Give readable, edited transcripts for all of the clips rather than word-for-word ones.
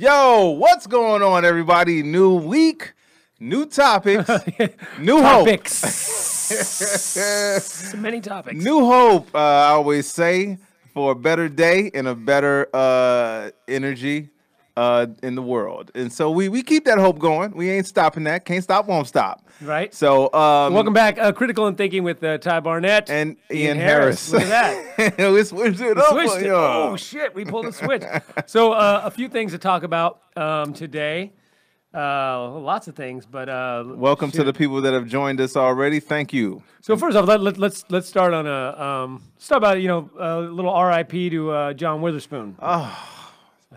Yo, what's going on, everybody? New week, new topics, new topics. Hope. Many topics. New hope, I always say, for a better day and a better energy in the world. And so we keep that hope going. We ain't stopping that. Can't stop, won't stop. Right. So welcome back, Critical and Thinking with Ty Barnett and Ian Harris. Look at that. We switched it up. Oh shit, we pulled a switch. So a few things to talk about today. Lots of things, but welcome to the people that have joined us already. Thank you. So first off, let's start on a start by a little R.I.P. to John Witherspoon. Oh.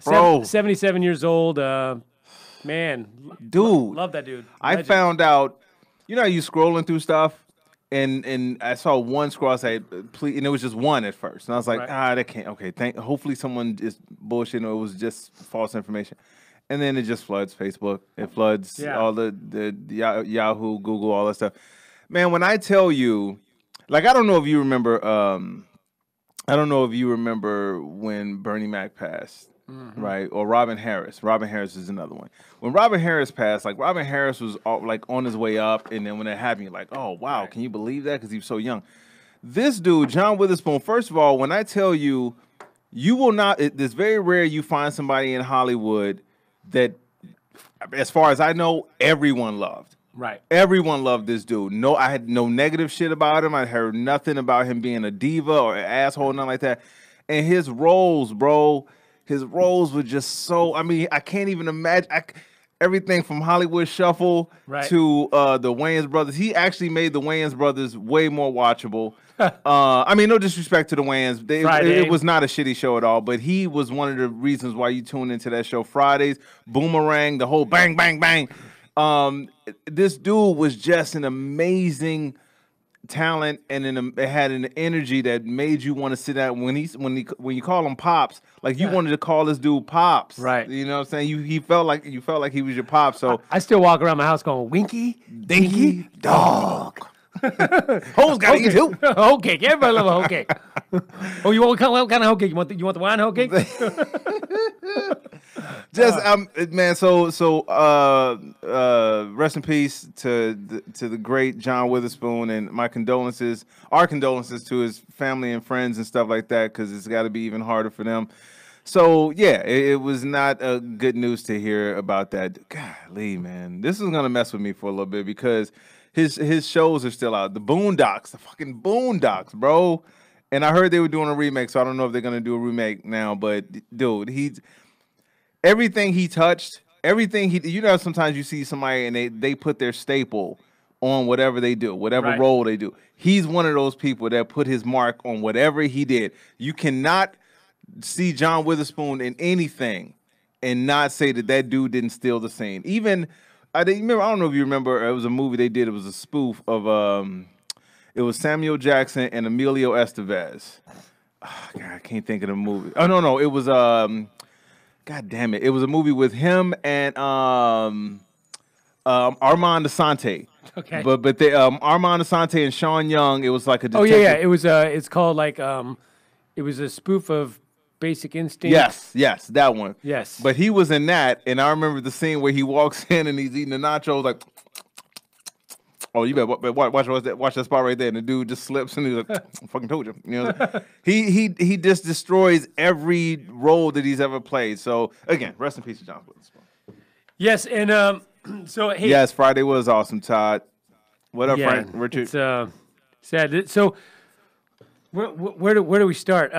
Bro. 77 years old, man. Dude, love that dude. Legend. I found out, how you scrolling through stuff, and I saw one scroll. I said, please, and it was just one at first, and I was like, that can't. Okay, hopefully someone is bullshitting or it was just false information, and then it just floods Facebook. It floods all the Yahoo, Google, all that stuff. Man, when I tell you, like, I don't know if you remember. I don't know if you remember when Bernie Mac passed. Mm-hmm. Right, or Robin Harris. Robin Harris is another one. When Robin Harris passed, like, Robin Harris was all, like, on his way up, and then when it happened, you're like, oh wow, can you believe that? Because he was so young. This dude, John Witherspoon. First of all, when I tell you, you will not. It's very rare you find somebody in Hollywood that, as far as I know, everyone loved. Right, everyone loved this dude. No, I had no negative shit about him. I heard nothing about him being a diva or an asshole, nothing like that. And his roles, bro. His roles were just so, I mean, I can't even imagine. Everything from Hollywood Shuffle to the Wayans Brothers. He actually made the Wayans Brothers way more watchable. I mean, no disrespect to the Wayans. It was not a shitty show at all, but he was one of the reasons why you tune into that show. Fridays, Boomerang, the whole bang, bang, bang. This dude was just an amazing talent, and it had an energy that made you want to sit down. When you call him Pops, like, you wanted to call this dude Pops, right? You know what I'm saying? He felt like he was your pop. So I still walk around my house going Winky Dinky Dog. Hoes got to eat too. Hoe cake, everybody love a hoe cake. Oh, you want what kind of hoe cake? You want the wine hoe cake? Just man. So rest in peace to the great John Witherspoon, and my condolences, our condolences to his family and friends and stuff like that, because it's got to be even harder for them. So yeah, it was not good news to hear about that. Golly, man, this is gonna mess with me for a little bit because. His shows are still out. The Boondocks, the fucking Boondocks, bro. And I heard they were doing a remake, so I don't know if they're gonna do a remake now. But dude, everything he touched, everything he, sometimes you see somebody and they put their staple on whatever they do, whatever role they do. He's one of those people that put his mark on whatever he did. You cannot see John Witherspoon in anything and not say that dude didn't steal the scene. Even. I don't know if you remember. It was a movie they did. It was a spoof of it was Samuel Jackson and Emilio Estevez. Oh, God, I can't think of the movie. Oh no, it was God damn it! It was a movie with him and Armand Asante. Okay. But they Armand Asante and Sean Young. It was like a detective. Oh yeah, it was it's called like it was a spoof of. Basic Instinct. Yes, that one. Yes. But he was in that, and I remember the scene where he walks in and he's eating the nachos like, oh, you better watch that spot right there, and the dude just slips and he's like, I fucking told you. He just destroys every role that he's ever played. So again, rest in peace to John Witherspoon. Yes, and so hey. Yes, Friday was awesome, Todd. What up, Frank? Richard. It's sad. So Where do we start?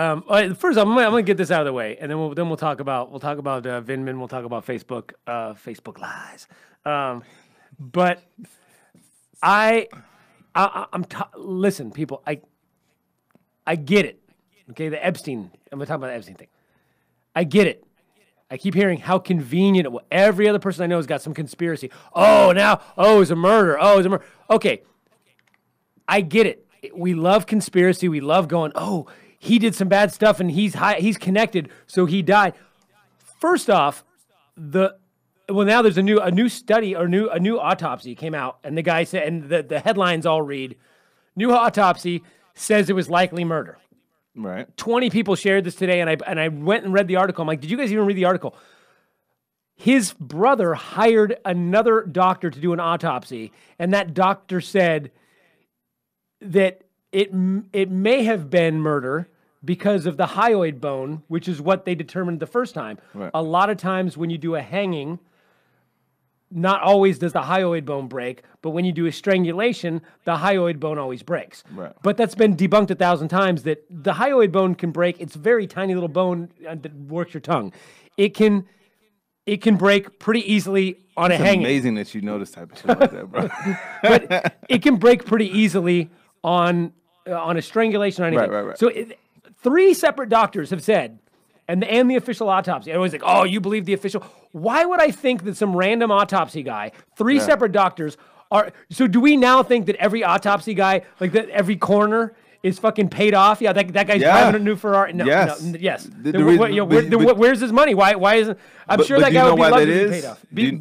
First, I'm gonna get this out of the way, and then we'll talk about Vindman, we'll talk about Facebook lies, but listen, people, I get it, okay? The Epstein, I'm gonna talk about the Epstein thing. I get it. I keep hearing how convenient it was. Every other person I know has got some conspiracy. Oh, it's a murder. Oh, it's a murder. Okay, I get it. We love conspiracy. We love going, oh, he did some bad stuff and he's connected, so he died. First off, now there's a new study or a new autopsy came out, and the guy said, and the headlines all read, new autopsy says it was likely murder. Right. 20 people shared this today, and I went and read the article. I'm like, did you guys even read the article? his brother hired another doctor to do an autopsy, and that doctor said that it may have been murder because of the hyoid bone, which is what they determined the first time. Right. A lot of times when you do a hanging, not always does the hyoid bone break, but when you do a strangulation, the hyoid bone always breaks. Right. But that's been debunked 1,000 times that the hyoid bone can break. It's a very tiny little bone that works your tongue. It can break pretty easily on a hanging. It's amazing that you know this type of shit like that, bro. But it can break pretty easily on a strangulation or anything. Right. So three separate doctors have said, and the official autopsy. Everyone's like, oh, you believe the official? Why would I think that some random autopsy guy, three separate doctors are, so do we now think that every autopsy guy, like that every coroner is fucking paid off? Yeah, that guy's driving a new Ferrari. No. Where's his money? Why isn't, I'm sure that guy would be loved to be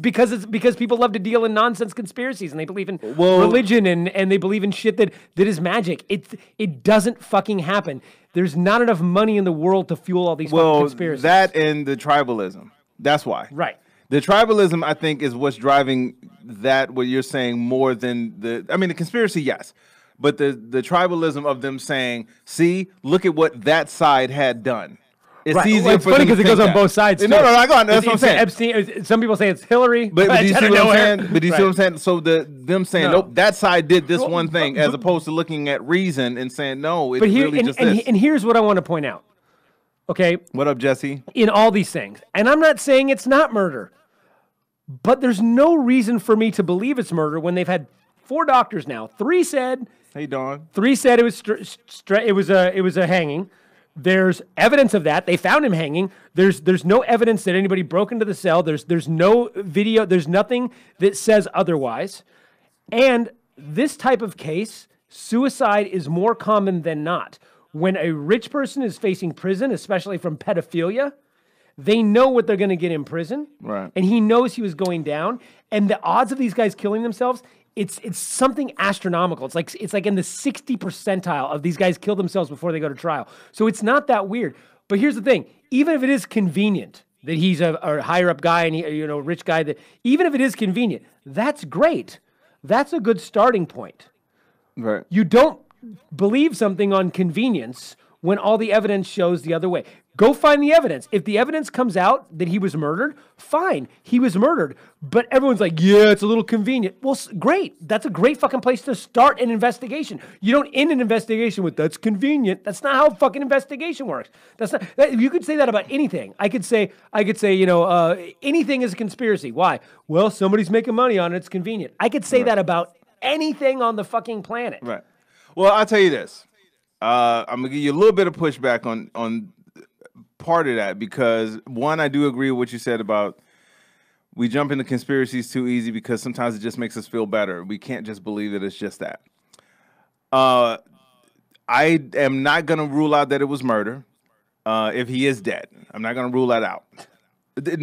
paid off. Because people love to deal in nonsense conspiracies and they believe in religion and they believe in shit that is magic. It doesn't fucking happen. There's not enough money in the world to fuel all these fucking conspiracies. That and the tribalism. That's why. Right. The tribalism, I think, is what's driving that, what you're saying, more than the, I mean, the conspiracy, yes. But the tribalism of them saying, see, look at what that side had done. It's easier for them to think that. It's funny because it goes on both sides. No, go on. That's what I'm saying. Epstein, some people say it's Hillary. But do you see what I'm saying? But do you see what I'm saying? So them saying, nope, that side did this one thing, as opposed to looking at reason and saying, no, it's really just this. And here's what I want to point out. Okay? What up, Jesse? In all these things. And I'm not saying it's not murder. But there's no reason for me to believe it's murder when they've had four doctors now. Three said... Hey, Don. Three said it was a hanging. There's evidence of that. They found him hanging. There's no evidence that anybody broke into the cell. There's no video. There's nothing that says otherwise. And this type of case, suicide is more common than not. When a rich person is facing prison, especially from pedophilia, they know what they're going to get in prison. Right. And he knows he was going down. And the odds of these guys killing themselves... It's something astronomical. It's like in the 60th percentile of these guys kill themselves before they go to trial. So it's not that weird. But here's the thing: even if it is convenient that he's a higher up guy and rich guy, that even if it is convenient, that's great. That's a good starting point. Right. You don't believe something on convenience when all the evidence shows the other way. Go find the evidence. If the evidence comes out that he was murdered, fine, he was murdered. But everyone's like, yeah, it's a little convenient. Well, great. That's a great fucking place to start an investigation. You don't end an investigation with, that's convenient. That's not how fucking investigation works. You could say that about anything. I could say, anything is a conspiracy. Why? Well, somebody's making money on it. It's convenient. I could say that about anything on the fucking planet. Right. Well, I'll tell you this. I'm going to give you a little bit of pushback on part of that, because one, I do agree with what you said about we jump into conspiracies too easy because sometimes it just makes us feel better. We can't just believe that it's just that. I am not going to rule out that it was murder if he is dead. I'm not going to rule that out. But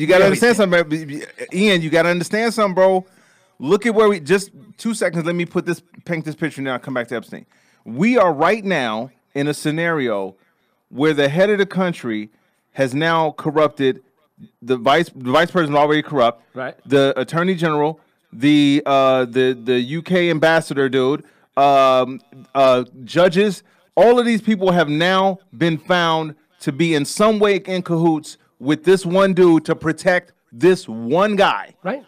you got to understand something, Ian. You got to understand something, bro. Look at where we just 2 seconds. Let me paint this picture now. I'll come back to Epstein. We are right now in a scenario where the head of the country has now corrupted the vice president, already corrupt, right? The attorney general, the UK ambassador, dude, judges. All of these people have now been found to be in some way in cahoots with this one dude to protect this one guy, right?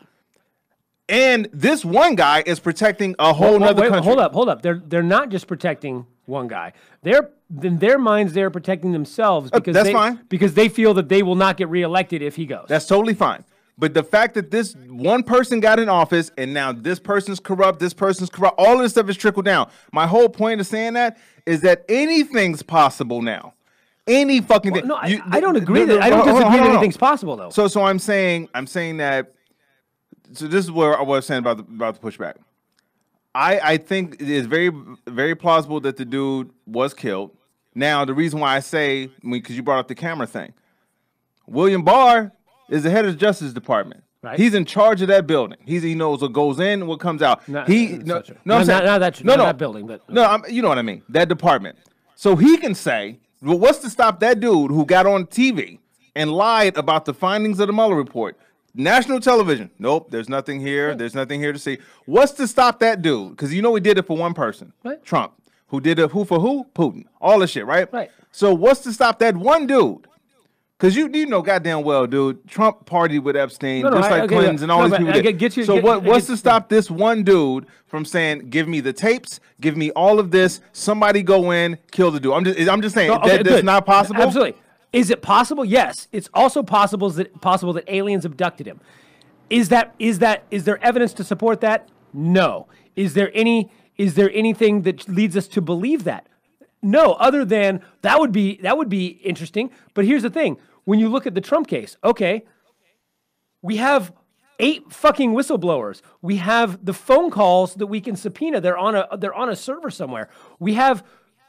And this one guy is protecting a whole other country. Hold up. They're not just protecting one guy. They're in their minds, they're protecting themselves because that's fine. Because they feel that they will not get reelected if he goes. That's totally fine. But the fact that this one person got in office and now this person's corrupt, all this stuff is trickled down. My whole point of saying that is that anything's possible now. Any fucking thing. No, I don't agree that. I don't disagree that anything's possible though. So I'm saying that. So this is where I was saying about the pushback. I think it is very, very plausible that the dude was killed. Now, the reason why I say, because you brought up the camera thing, William Barr is the head of the Justice Department. Right. He's in charge of that building. He knows what goes in and what comes out. You know what I mean. That department. So he can say, well, what's to stop that dude who got on TV and lied about the findings of the Mueller report. National television. Nope, there's nothing here. There's nothing here to see. What's to stop that dude? Because you know we did it for one person, right? Trump, who did it who for who? Putin. All this shit, right? Right. So what's to stop that one dude? Because you know goddamn well, dude, Trump partied with Epstein, Clinton's and all these people. What's to stop this one dude from saying, give me the tapes, give me all of this, somebody go in, kill the dude? I'm just saying, that's not possible? Absolutely. Is it possible? Yes. It's also possible that aliens abducted him. Is there evidence to support that? No. Is there anything that leads us to believe that? No, other than that would be interesting. But here's the thing. When you look at the Trump case, okay, we have 8 fucking whistleblowers. We have the phone calls that we can subpoena. They're on a server somewhere. We have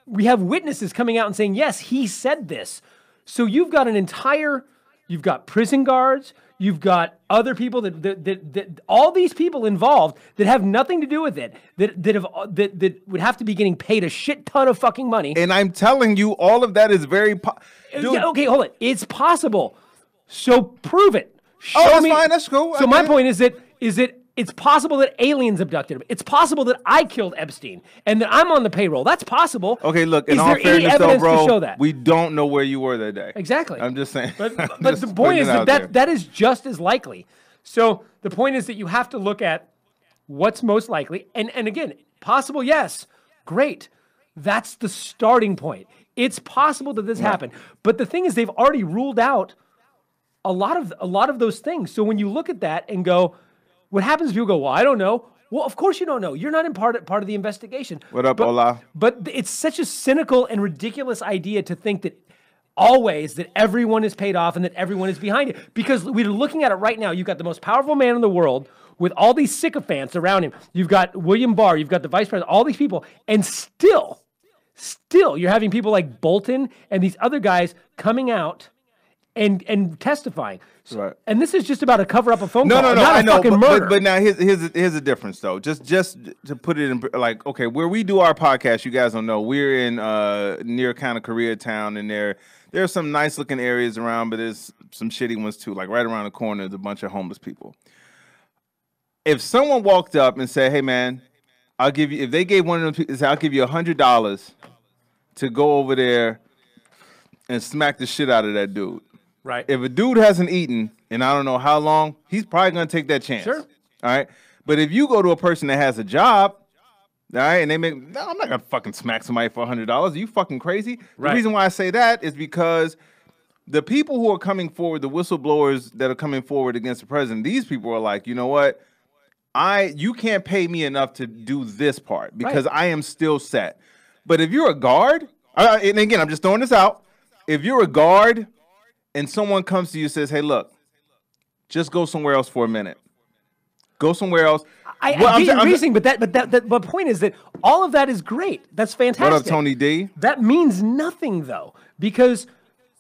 witnesses coming out and saying, yes, he said this. So you've got prison guards, you've got other people that all these people involved that have nothing to do with it, that would have to be getting paid a shit ton of fucking money. And I'm telling you, all of that is very okay, hold it. It's possible. So prove it. Show me. Oh, that's fine. That's cool. So okay. My point is that it's possible that aliens abducted him. It's possible that I killed Epstein and that I'm on the payroll. That's possible. Okay, look, in all fairness, though, bro, we don't know where you were that day. Exactly. I'm just saying. But the point is that is just as likely. So the point is that you have to look at what's most likely. And again, possible, yes. Great. That's the starting point. It's possible that this happened. But the thing is, they've already ruled out a lot of those things. So when you look at that and go, what happens if you go, well, I don't know. Well, of course you don't know. You're not in part of the investigation. What up, Ola? But it's such a cynical and ridiculous idea to think that always that everyone is paid off and that everyone is behind it. Because we're looking at it right now. You've got the most powerful man in the world with all these sycophants around him. You've got William Barr. You've got the vice president, all these people. And still, you're having people like Bolton and these other guys coming out and testifying. So, right. And this is just about a cover up of phone call. No, not I know. But now here's the difference though. Just to put it in, like, okay, where we do our podcast, you guys don't know, we're in near kind of Koreatown, and there are some nice looking areas around, but there's some shitty ones too. Like right around the corner is a bunch of homeless people. If someone walked up and said, "Hey man, I'll give you," if they gave one of them, people, "I'll give you $100 to go over there and smack the shit out of that dude." Right. If a dude hasn't eaten in I don't know how long, he's probably going to take that chance. Sure. All right. But if you go to a person that has a job, all right, and they make, no, I'm not going to fucking smack somebody for $100. Are you fucking crazy? Right. The reason why I say that is because the people who are coming forward, the whistleblowers that are coming forward against the president, these people are like, you know what? You can't pay me enough to do this part because I am still set. But if you're a guard, and again, I'm just throwing this out. If you're a guard, and someone comes to you and says, "Hey, look, just go somewhere else for a minute. Go somewhere else." But the point is that all of that is great. That's fantastic. What up, Tony D? That means nothing though, because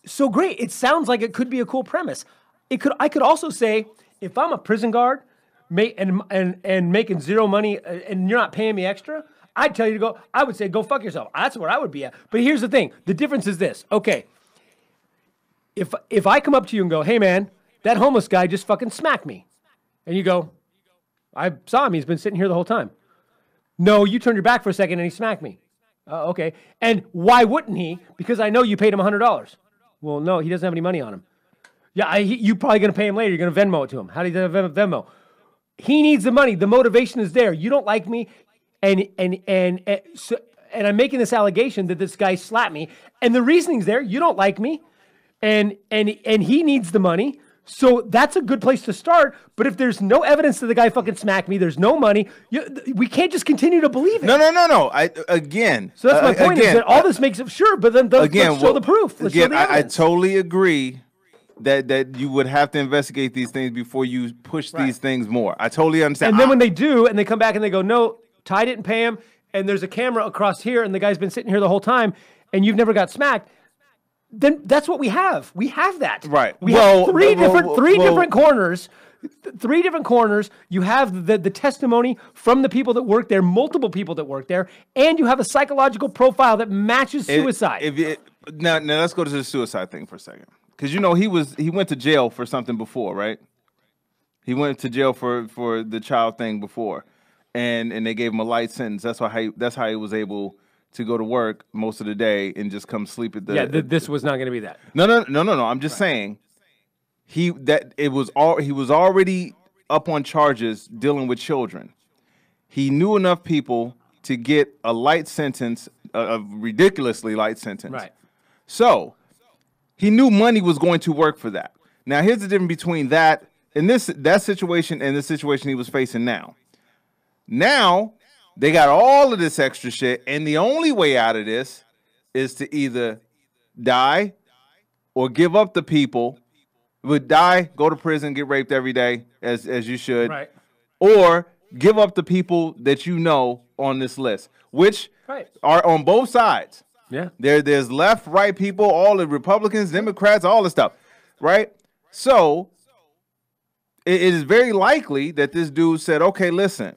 so great. It sounds like it could be a cool premise. I could also say, if I'm a prison guard, and making zero money, and you're not paying me extra, I'd tell you to go. I would say, go fuck yourself. That's where I would be at. But here's the thing: the difference is this. Okay. If I come up to you and go, "Hey man, that homeless guy just fucking smacked me," and you go, "I saw him. He's been sitting here the whole time." No, you turned your back for a second and he smacked me. Okay. And why wouldn't he? Because I know you paid him $100. Well, no, he doesn't have any money on him. Yeah, you probably gonna pay him later. You're gonna Venmo it to him. How do you Venmo? He needs the money. The motivation is there. You don't like me, and I'm making this allegation that this guy slapped me, and the reasoning's there. You don't like me. And he needs the money. So that's a good place to start. But if there's no evidence that the guy fucking smacked me, there's no money, we can't just continue to believe it. No. Again. So that's my point again, is that all this makes it sure, but then let's show the proof. Let's show the evidence. I totally agree that you would have to investigate these things before you push these things more. I totally understand. And then when they do, and they come back and they go, "No, Ty didn't pay him, and there's a camera across here, and the guy's been sitting here the whole time, and you've never got smacked," then that's what we have. We have that. Right. We have three different corners. You have the testimony from the people that work there, multiple people that work there, and you have a psychological profile that matches suicide. Now let's go to the suicide thing for a second. Because, you know, he went to jail for something before, right? He went to jail for the child thing before, and they gave him a light sentence. That's how he was able to go to work most of the day and just come sleep at the. Yeah, this was not going to be that. No. I'm just saying, he was already up on charges dealing with children. He knew enough people to get a light sentence, a ridiculously light sentence. Right. So he knew money was going to work for that. Now, here's the difference between that and that situation and the situation he was facing now. Now, they got all of this extra shit, and the only way out of this is to either die or give up the people. Would die, go to prison, get raped every day, as you should. Right. Or give up the people that you know on this list, which are on both sides. Yeah. There's left, right people, all the Republicans, Democrats, all the stuff, right? So it is very likely that this dude said, okay, listen,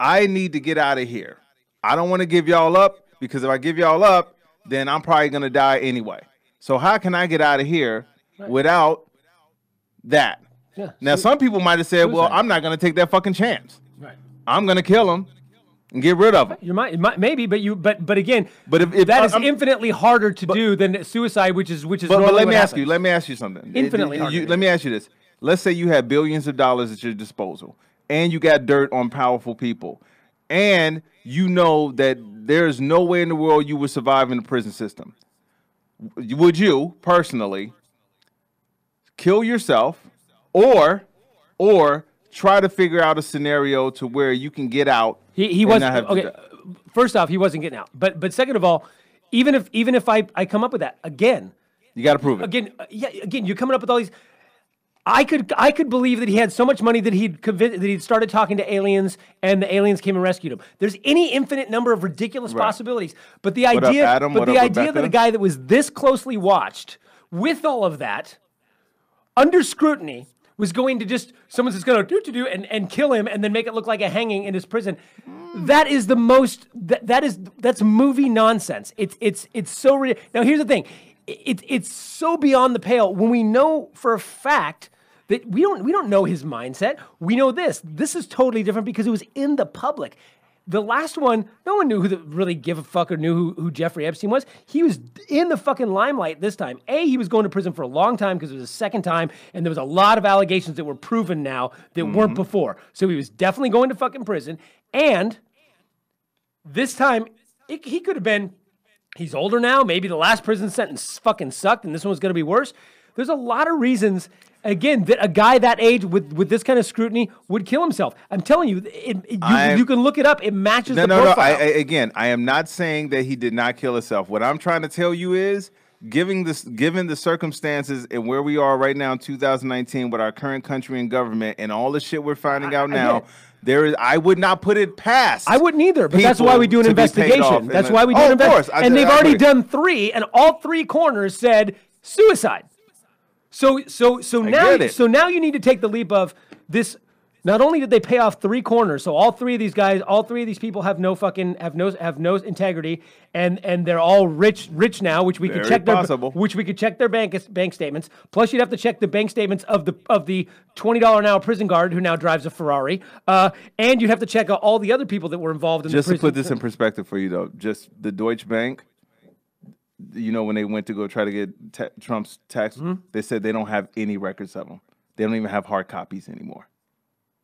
I need to get out of here. I don't want to give y'all up, because if I give y'all up, then I'm probably going to die anyway. So how can I get out of here without that? Yeah. Now, some people might have said, well, I'm not going to take that fucking chance. Right. I'm going to kill him and get rid of him. You might, maybe, but again, that is infinitely harder to do than suicide, which is. But let me ask you. Let me ask you something. Infinitely harder. Let me ask you this. Let's say you have billions of dollars at your disposal, and you got dirt on powerful people, and you know that there is no way in the world you would survive in the prison system. Would you personally kill yourself, or try to figure out a scenario to where you can get out? He wasn't okay. First off, he wasn't getting out. But second of all, even if I come up with that again, you got to prove it. Again, you're coming up with all these. I could believe that he had so much money that he'd started talking to aliens, and the aliens came and rescued him. There's any infinite number of ridiculous possibilities. But the idea that a guy that was this closely watched with all of that under scrutiny was going to just, someone's just going to do and kill him and then make it look like a hanging in his prison. That is the most, that's movie nonsense. It's so ridiculous. Now, here's the thing. It's so beyond the pale when we know for a fact that we don't know his mindset. We know this. This is totally different because it was in the public. The last one, no one knew who really gave a fuck or knew who Jeffrey Epstein was. He was in the fucking limelight this time. A, he was going to prison for a long time because it was his second time, and there was a lot of allegations that were proven now that weren't before. So he was definitely going to fucking prison. And this time, he could have been, he's older now. Maybe the last prison sentence fucking sucked, and this one was going to be worse. There's a lot of reasons, again, that a guy that age with this kind of scrutiny would kill himself. I'm telling you, you can look it up. It matches the profile. I am not saying that he did not kill himself. What I'm trying to tell you is, given the circumstances and where we are right now in 2019 with our current country and government and all the shit we're finding out now, I would not put it past. I wouldn't either, but that's why we do an investigation. That's why we do an investigation. And they've already done three, and all three corners said suicide. So now you need to take the leap of this. Not only did they pay off three corners, so all three of these guys, all three of these people have no integrity, and they're all rich now, which we could check their bank statements. Plus, you'd have to check the bank statements of the $20 an hour prison guard who now drives a Ferrari, and you'd have to check all the other people that were involved in the prison. Just to put this in perspective for you, though, just the Deutsche Bank. You know, when they went to go try to get Trump's tax, they said they don't have any records of them. They don't even have hard copies anymore.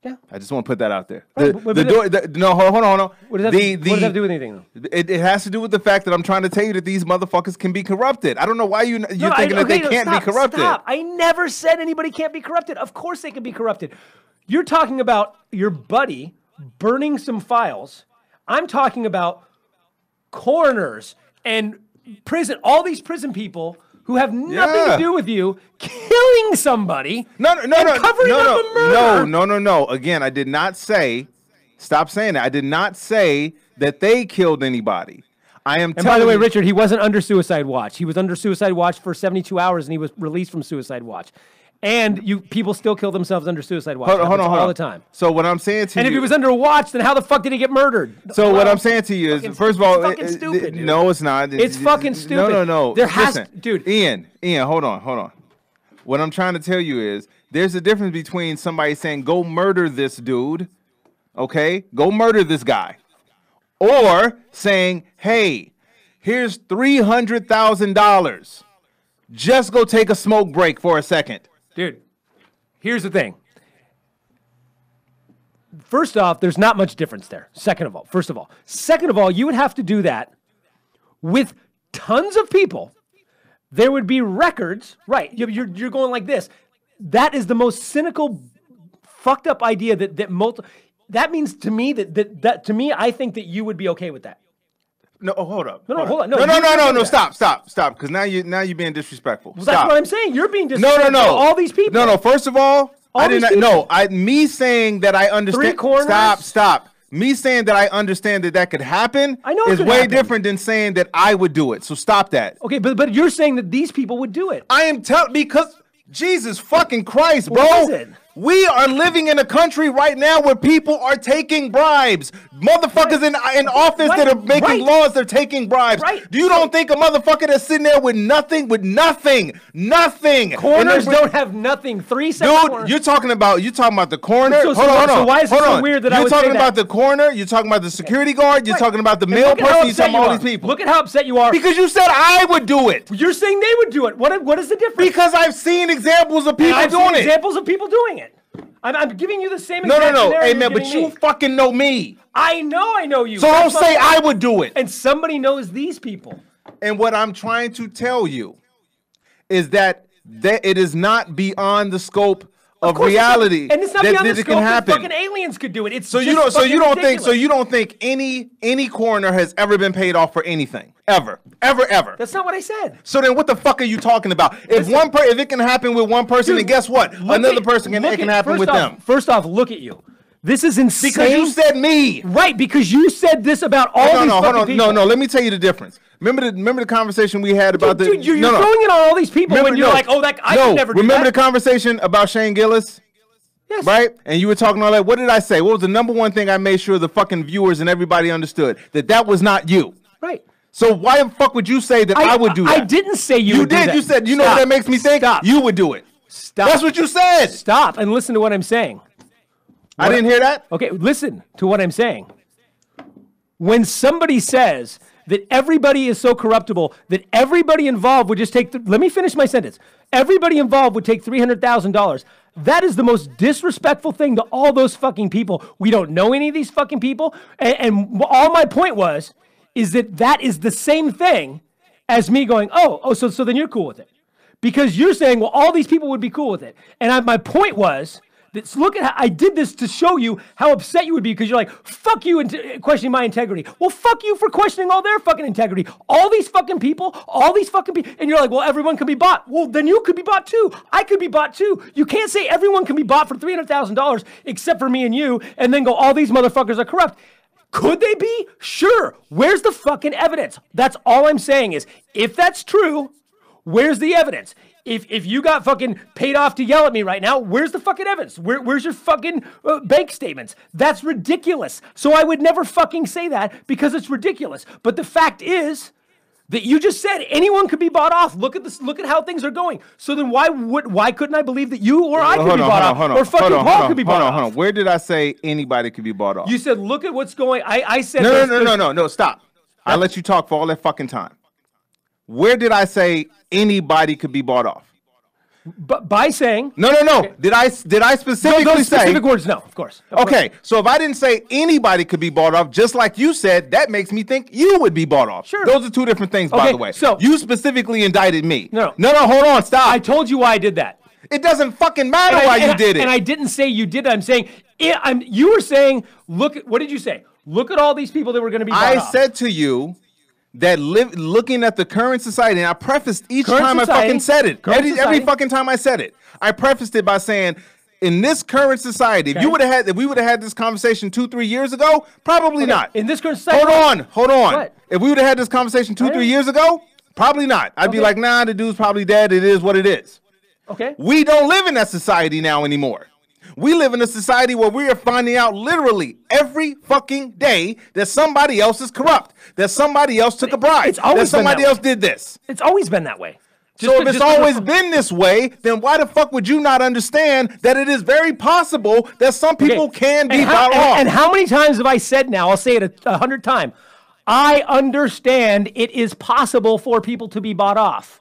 Yeah. I just want to put that out there. No, hold on. What does that do with anything, though? It has to do with the fact that I'm trying to tell you that these motherfuckers can be corrupted. I don't know why you're thinking that they can't be corrupted. Stop. I never said anybody can't be corrupted. Of course they can be corrupted. You're talking about your buddy burning some files. I'm talking about coroners and prison, all these prison people who have nothing to do with you, killing somebody. No, covering up a murder. Again, I did not say, stop saying that. I did not say that they killed anybody. I am. And by the way, Richard, he wasn't under suicide watch. He was under suicide watch for 72 hours, and he was released from suicide watch. And people still kill themselves under suicide watch. Hold on. All the time. So what I'm saying to you... And if he was under a watch, then how the fuck did he get murdered? So what I'm saying to you is, first of all... It's fucking stupid, dude. No, it's not. It's fucking stupid. No. Dude. Ian, hold on. What I'm trying to tell you is, there's a difference between somebody saying, go murder this dude, okay? Go murder this guy. Or saying, hey, here's $300,000. Just go take a smoke break for a second. Dude, here's the thing. First off, there's not much difference there. Second of all, you would have to do that with tons of people. There would be records, right? You're going like this. That is the most cynical, fucked up idea that means to me that to me, I think that you would be okay with that. No, hold up. No, hold on. No. Stop. Because now you're being disrespectful. Well, that's what I'm saying. You're being disrespectful. No. All these people. No. First of all I did not. No, me saying that I understand. Three corners. Stop. Me saying that I understand that could happen is way different than saying that I would do it. So stop that. Okay, but you're saying that these people would do it. I am telling because Jesus fucking Christ, bro. What is it? We are living in a country right now where people are taking bribes. Motherfuckers in office that are making laws, they're taking bribes. Right. You don't think a motherfucker that's sitting there with nothing. Corners don't have nothing. 3 seconds. Dude, you're talking about the corner. Hold on. So why is it so weird that I was talking about the corner? You're talking about the security guard. You're talking about the mail person. You're talking about all these people. Look at how upset you are. Because you said I would do it. You're saying they would do it. What is the difference? Because I've seen examples of people doing it. Examples of people doing it. I'm giving you the same example. No. Hey, man, but you fucking know me. I know you. So don't say I would do it. And somebody knows these people. And what I'm trying to tell you is that it is not beyond the scope of reality. And it's not beyond the scope that fucking aliens could do it. It's so you don't think any coroner has ever been paid off for anything. Ever. That's not what I said. So then what the fuck are you talking about? If it can happen with one person, dude, and guess what? Another person, it can happen with them. First off, look at you. This is insane. Because you said me. Right, because you said this about all these people. No, let me tell you the difference. Remember the conversation we had about the... Dude, you're throwing it on all these people when you're like, oh, I could never do that. Remember the conversation about Shane Gillis? Yes. Right? And you were talking all that. What did I say? What was the number one thing I made sure the fucking viewers and everybody understood? That was not you. Right. So why the fuck would you say that I would do that? I didn't say you would do that. You said, know what that makes me think? Stop. You would do it. Stop. That's what you said. Stop and listen to what I'm saying. I didn't hear that. Okay, listen to what I'm saying. When somebody says that everybody is so corruptible that everybody involved would just take... Let me finish my sentence. Everybody involved would take $300,000. That is the most disrespectful thing to all those fucking people. We don't know any of these fucking people. And all my point was... is that is the same thing as me going, so then you're cool with it. Because you're saying, well, all these people would be cool with it. And my point was, that look at how I did this to show you how upset you would be because you're like, fuck you questioning my integrity. Well, fuck you for questioning all their fucking integrity. All these fucking people. And you're like, well, everyone can be bought. Well, then you could be bought too. I could be bought too. You can't say everyone can be bought for $300,000 except for me and you and then go, all these motherfuckers are corrupt. Could they be? Sure. Where's the fucking evidence? That's all I'm saying is, if that's true, where's the evidence? If you got fucking paid off to yell at me right now, where's the fucking evidence? Where's your fucking bank statements? That's ridiculous. So I would never fucking say that because it's ridiculous. But the fact is that you just said anyone could be bought off. Look at this. Look at how things are going. So then why couldn't I believe that you or I could be bought off, or fucking Paul could be bought off? Hold on. Where did I say anybody could be bought off? You said look at what's going. I said no. Stop. I let you talk for all that fucking time. Where did I say anybody could be bought off? But by saying no. Okay. Did I specifically say specific words? No, of course. Okay, so if I didn't say anybody could be bought off, just like you said, that makes me think you would be bought off. Sure, those are two different things, by the way. So you specifically indicted me. No. Hold on, stop. I told you why I did that. It doesn't fucking matter why you did it. And I didn't say you did it. I'm saying you were saying look. What did you say? Look at all these people that were going to be bought off. I said to you. That looking at the current society, and I prefaced each time I fucking said it. Every fucking time I said it, I prefaced it by saying, "In this current society, if we would have had this conversation 2-3 years ago, probably not." In this current society, hold on. What? If we would have had this conversation 2-3 years ago, probably not. I'd be like, "Nah, the dude's probably dead. It is what it is." Okay. We don't live in that society now anymore. We live in a society where we are finding out literally every fucking day that somebody else is corrupt, that somebody else took a bribe, that somebody else did this. It's always been that way. So if it's always been this way, then why the fuck would you not understand that it is very possible that some people can be bought off? And how many times have I said now, I'll say it 100 times, I understand it is possible for people to be bought off.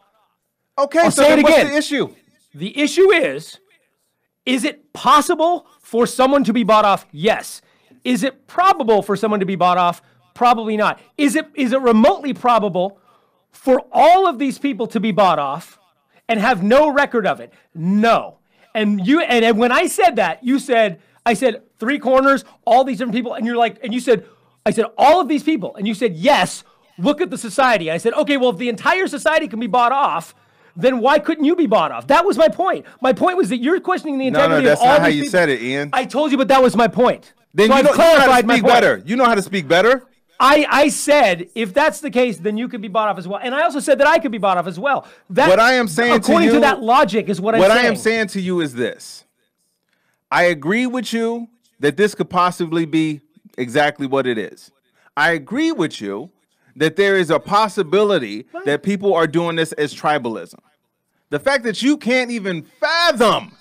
Okay, I'll so say it again. What's the issue? The issue is it possible for someone to be bought off? Yes. Is it probable for someone to be bought off? Probably not. Is it remotely probable for all of these people to be bought off and have no record of it? No. And you and when I said that, you said, I said three corners, all these different people, and you're like, and you said, I said all of these people, and you said, yes, look at the society. I said, okay, well, if the entire society can be bought off, then why couldn't you be bought off? That was my point. My point was that you're questioning the integrity of all these people. No, that's not how you said it, Ian. I told you, but that was my point. Then you know how to speak better. You know how to speak better. I said, if that's the case, then you could be bought off as well. And I also said that I could be bought off as well. That, what I am saying according to you, that logic is what I'm saying. What I am saying to you is this. I agree with you that this could possibly be exactly what it is. I agree with you that there is a possibility that people are doing this as tribalism. The fact that you can't even fathom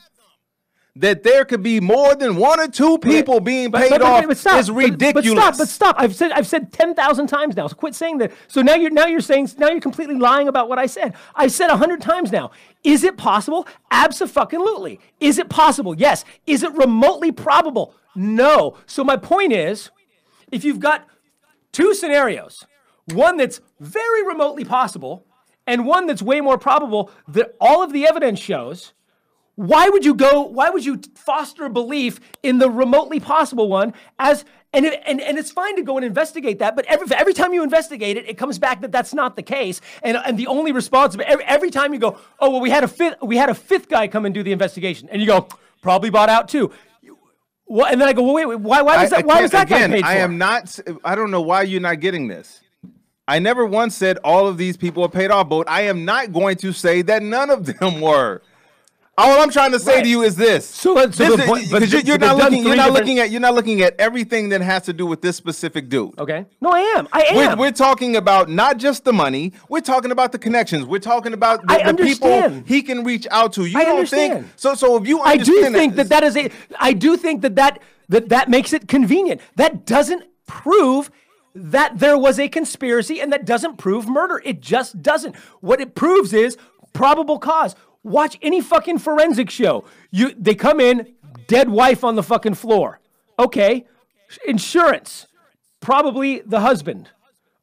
that there could be more than one or two people being paid off is ridiculous. But stop. I've said 10,000 times now. So quit saying that. So now you're completely lying about what I said. I've said 100 times now. Is it possible? Abso-fucking-lutely. Is it possible? Yes. Is it remotely probable? No. So my point is, if you've got two scenarios, one that's very remotely possible and one that's way more probable that all of the evidence shows, why would you foster a belief in the remotely possible one and it's fine to go and investigate that, but every time you investigate it, it comes back that that's not the case. And the only response, every time you go, oh, well, we had a fifth guy come and do the investigation, and you go, probably bought out too. Well, and then I go, well, wait, why was that guy paid for? I don't know why you're not getting this. I never once said all of these people are paid off, but I am not going to say that none of them were. All I'm trying to say to you is this. You're not looking at everything that has to do with this specific dude. Okay. No, I am. We're talking about not just the money. We're talking about the connections. We're talking about the people he can reach out to. I do think that makes it convenient. That doesn't prove that there was a conspiracy, and that doesn't prove murder. It just doesn't. What it proves is probable cause. Watch any fucking forensic show. They come in, dead wife on the fucking floor. Okay, insurance, probably the husband.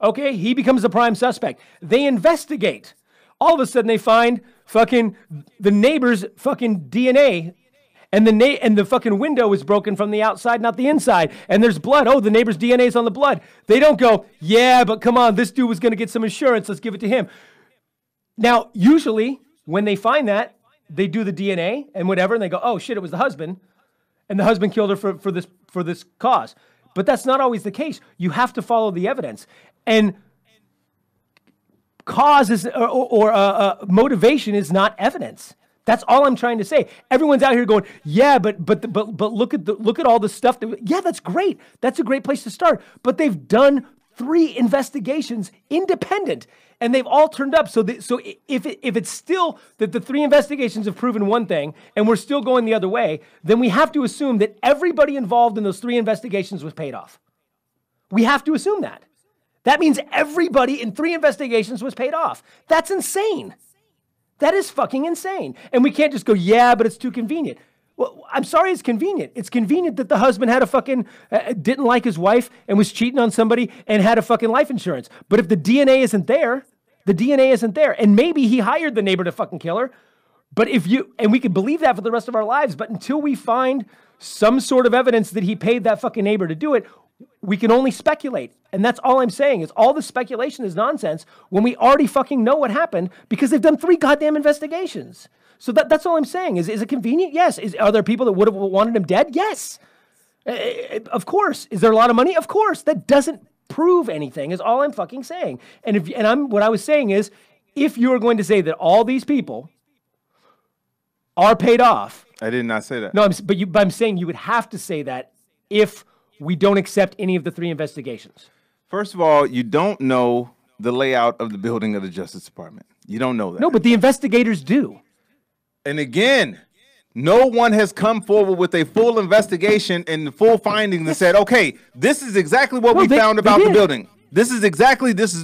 Okay, he becomes the prime suspect. They investigate. All of a sudden, they find fucking the neighbor's fucking DNA, and the fucking window is broken from the outside, not the inside. And there's blood. Oh, the neighbor's DNA is on the blood. They don't go, yeah, but come on, this dude was going to get some insurance. Let's give it to him. Now, usually, when they find that, they do the DNA and whatever, and they go, oh shit, it was the husband, and the husband killed her for this cause. But that's not always the case. You have to follow the evidence, and cause is motivation is not evidence. That's all I'm trying to say. Everyone's out here going, yeah, but look at all the stuff that, yeah, that's great. That's a great place to start. But they've done 3 investigations independent, and they've all turned up. So if it's still that the 3 investigations have proven one thing and we're still going the other way, then we have to assume that everybody involved in those 3 investigations was paid off. We have to assume that. That means everybody in 3 investigations was paid off. That's insane. That is fucking insane. And we can't just go, yeah, but it's too convenient. Well, I'm sorry, it's convenient. It's convenient that the husband had a fucking, didn't like his wife and was cheating on somebody and had a fucking life insurance. But if the DNA isn't there, the DNA isn't there. And maybe he hired the neighbor to fucking kill her. But if you, and we could believe that for the rest of our lives, but until we find some sort of evidence that he paid that fucking neighbor to do it, we can only speculate. And that's all I'm saying is all the speculation is nonsense when we already fucking know what happened because they've done 3 goddamn investigations. So that's all I'm saying. Is it convenient? Yes. Are there people that would have wanted him dead? Yes. Of course. Is there a lot of money? Of course. That doesn't prove anything is all I'm fucking saying. And what I was saying is, if you're going to say that all these people are paid off. I did not say that. No, but I'm saying you would have to say that if we don't accept any of the three investigations. First of all, you don't know the layout of the building of the Justice Department. You don't know that. No, but the investigators do. And again, no one has come forward with a full investigation and the full findings and said, okay, this is exactly what we found about the building. This is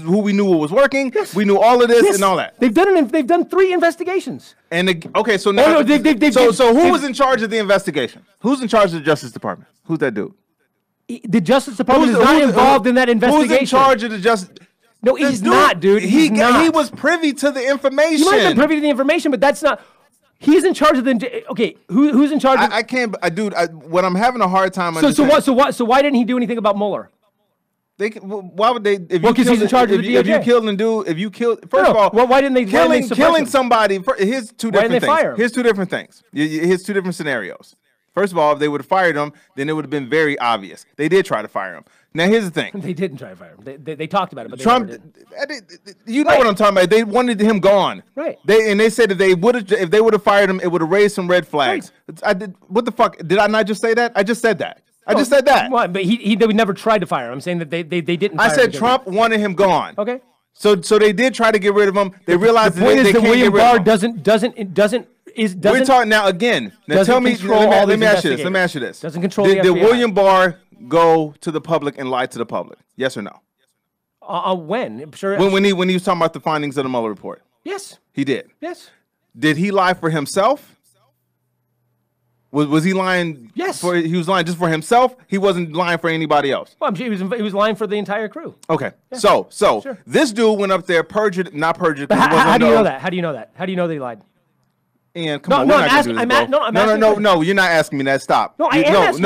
who we knew was working. Yes. We knew all of this and all that. They've done three investigations. And okay, so now who was in charge of the investigation? Who's in charge of the Justice Department? Who's that dude? The Justice Department is not involved in that investigation. Who's in charge of the Justice? No, he's not, dude. He was privy to the information. He might have been privy to the information, but that's not. He's in charge of the. Okay, who's in charge? I can't, dude. What I'm having a hard time. So why didn't he do anything about Mueller? Why would they? Well, because he's in charge of the DOJ. Killing somebody. Here's two different things. Here's two different scenarios. First of all, if they would have fired him, then it would have been very obvious. They did try to fire him. Now, here's the thing. They didn't try to fire him. They talked about it, but Trump, they never did. You know what I'm talking about. They wanted him gone. Right. They said that if they would have fired him, it would have raised some red flags. Right. What the fuck? Did I not just say that? I just said that. I just said that. Well, but they never tried to fire him. I'm saying that they didn't fire him. I said Trump wanted him gone. Okay. So they did try to get rid of him. They realized the point is that William Barr doesn't. We're talking now again. Now tell me. Let me ask you this. Doesn't control the FBI. Did William Barr go to the public and lie to the public? Yes or no? When? I'm sure. When he was talking about the findings of the Mueller report. Yes. He did. Yes. Did he lie for himself? Was he lying? Yes. He was lying just for himself. He wasn't lying for anybody else. Well, I'm sure he was lying for the entire crew. Okay. Yeah. So this dude went up there not perjured. But how do you know that? How do you know that? How do you know that he lied? And come on, we're not gonna do this, bro. No, you're not asking me that. Stop. No, you're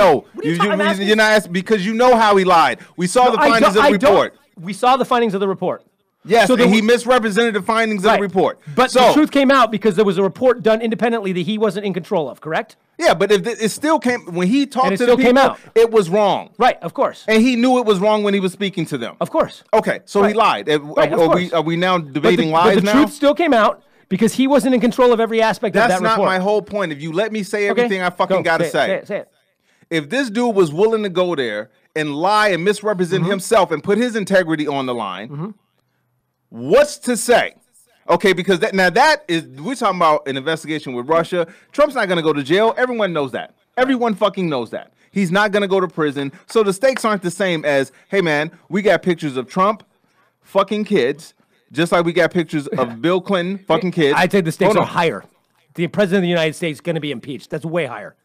not asking because you know how he lied. We saw the findings of the report. We saw the findings of the report. Yes, so he misrepresented the findings of the report. But the truth came out because there was a report done independently that he wasn't in control of, correct? Yeah, but it still came when he talked to the people, it was wrong. Right, of course. And he knew it was wrong when he was speaking to them. Of course. Okay, so he lied. Are we now debating lies now? But the truth still came out. Because he wasn't in control of every aspect of that report. That's not my whole point. If you let me say everything I fucking gotta say. Say it. If this dude was willing to go there and lie and misrepresent himself and put his integrity on the line, what's to say? Okay, because we're talking about an investigation with Russia. Trump's not gonna go to jail. Everyone knows that. Everyone fucking knows that. He's not gonna go to prison. So the stakes aren't the same as, hey man, we got pictures of Trump fucking kids. Just like we got pictures of Bill Clinton fucking kids. I'd say the stakes are higher. The president of the United States is going to be impeached. That's way higher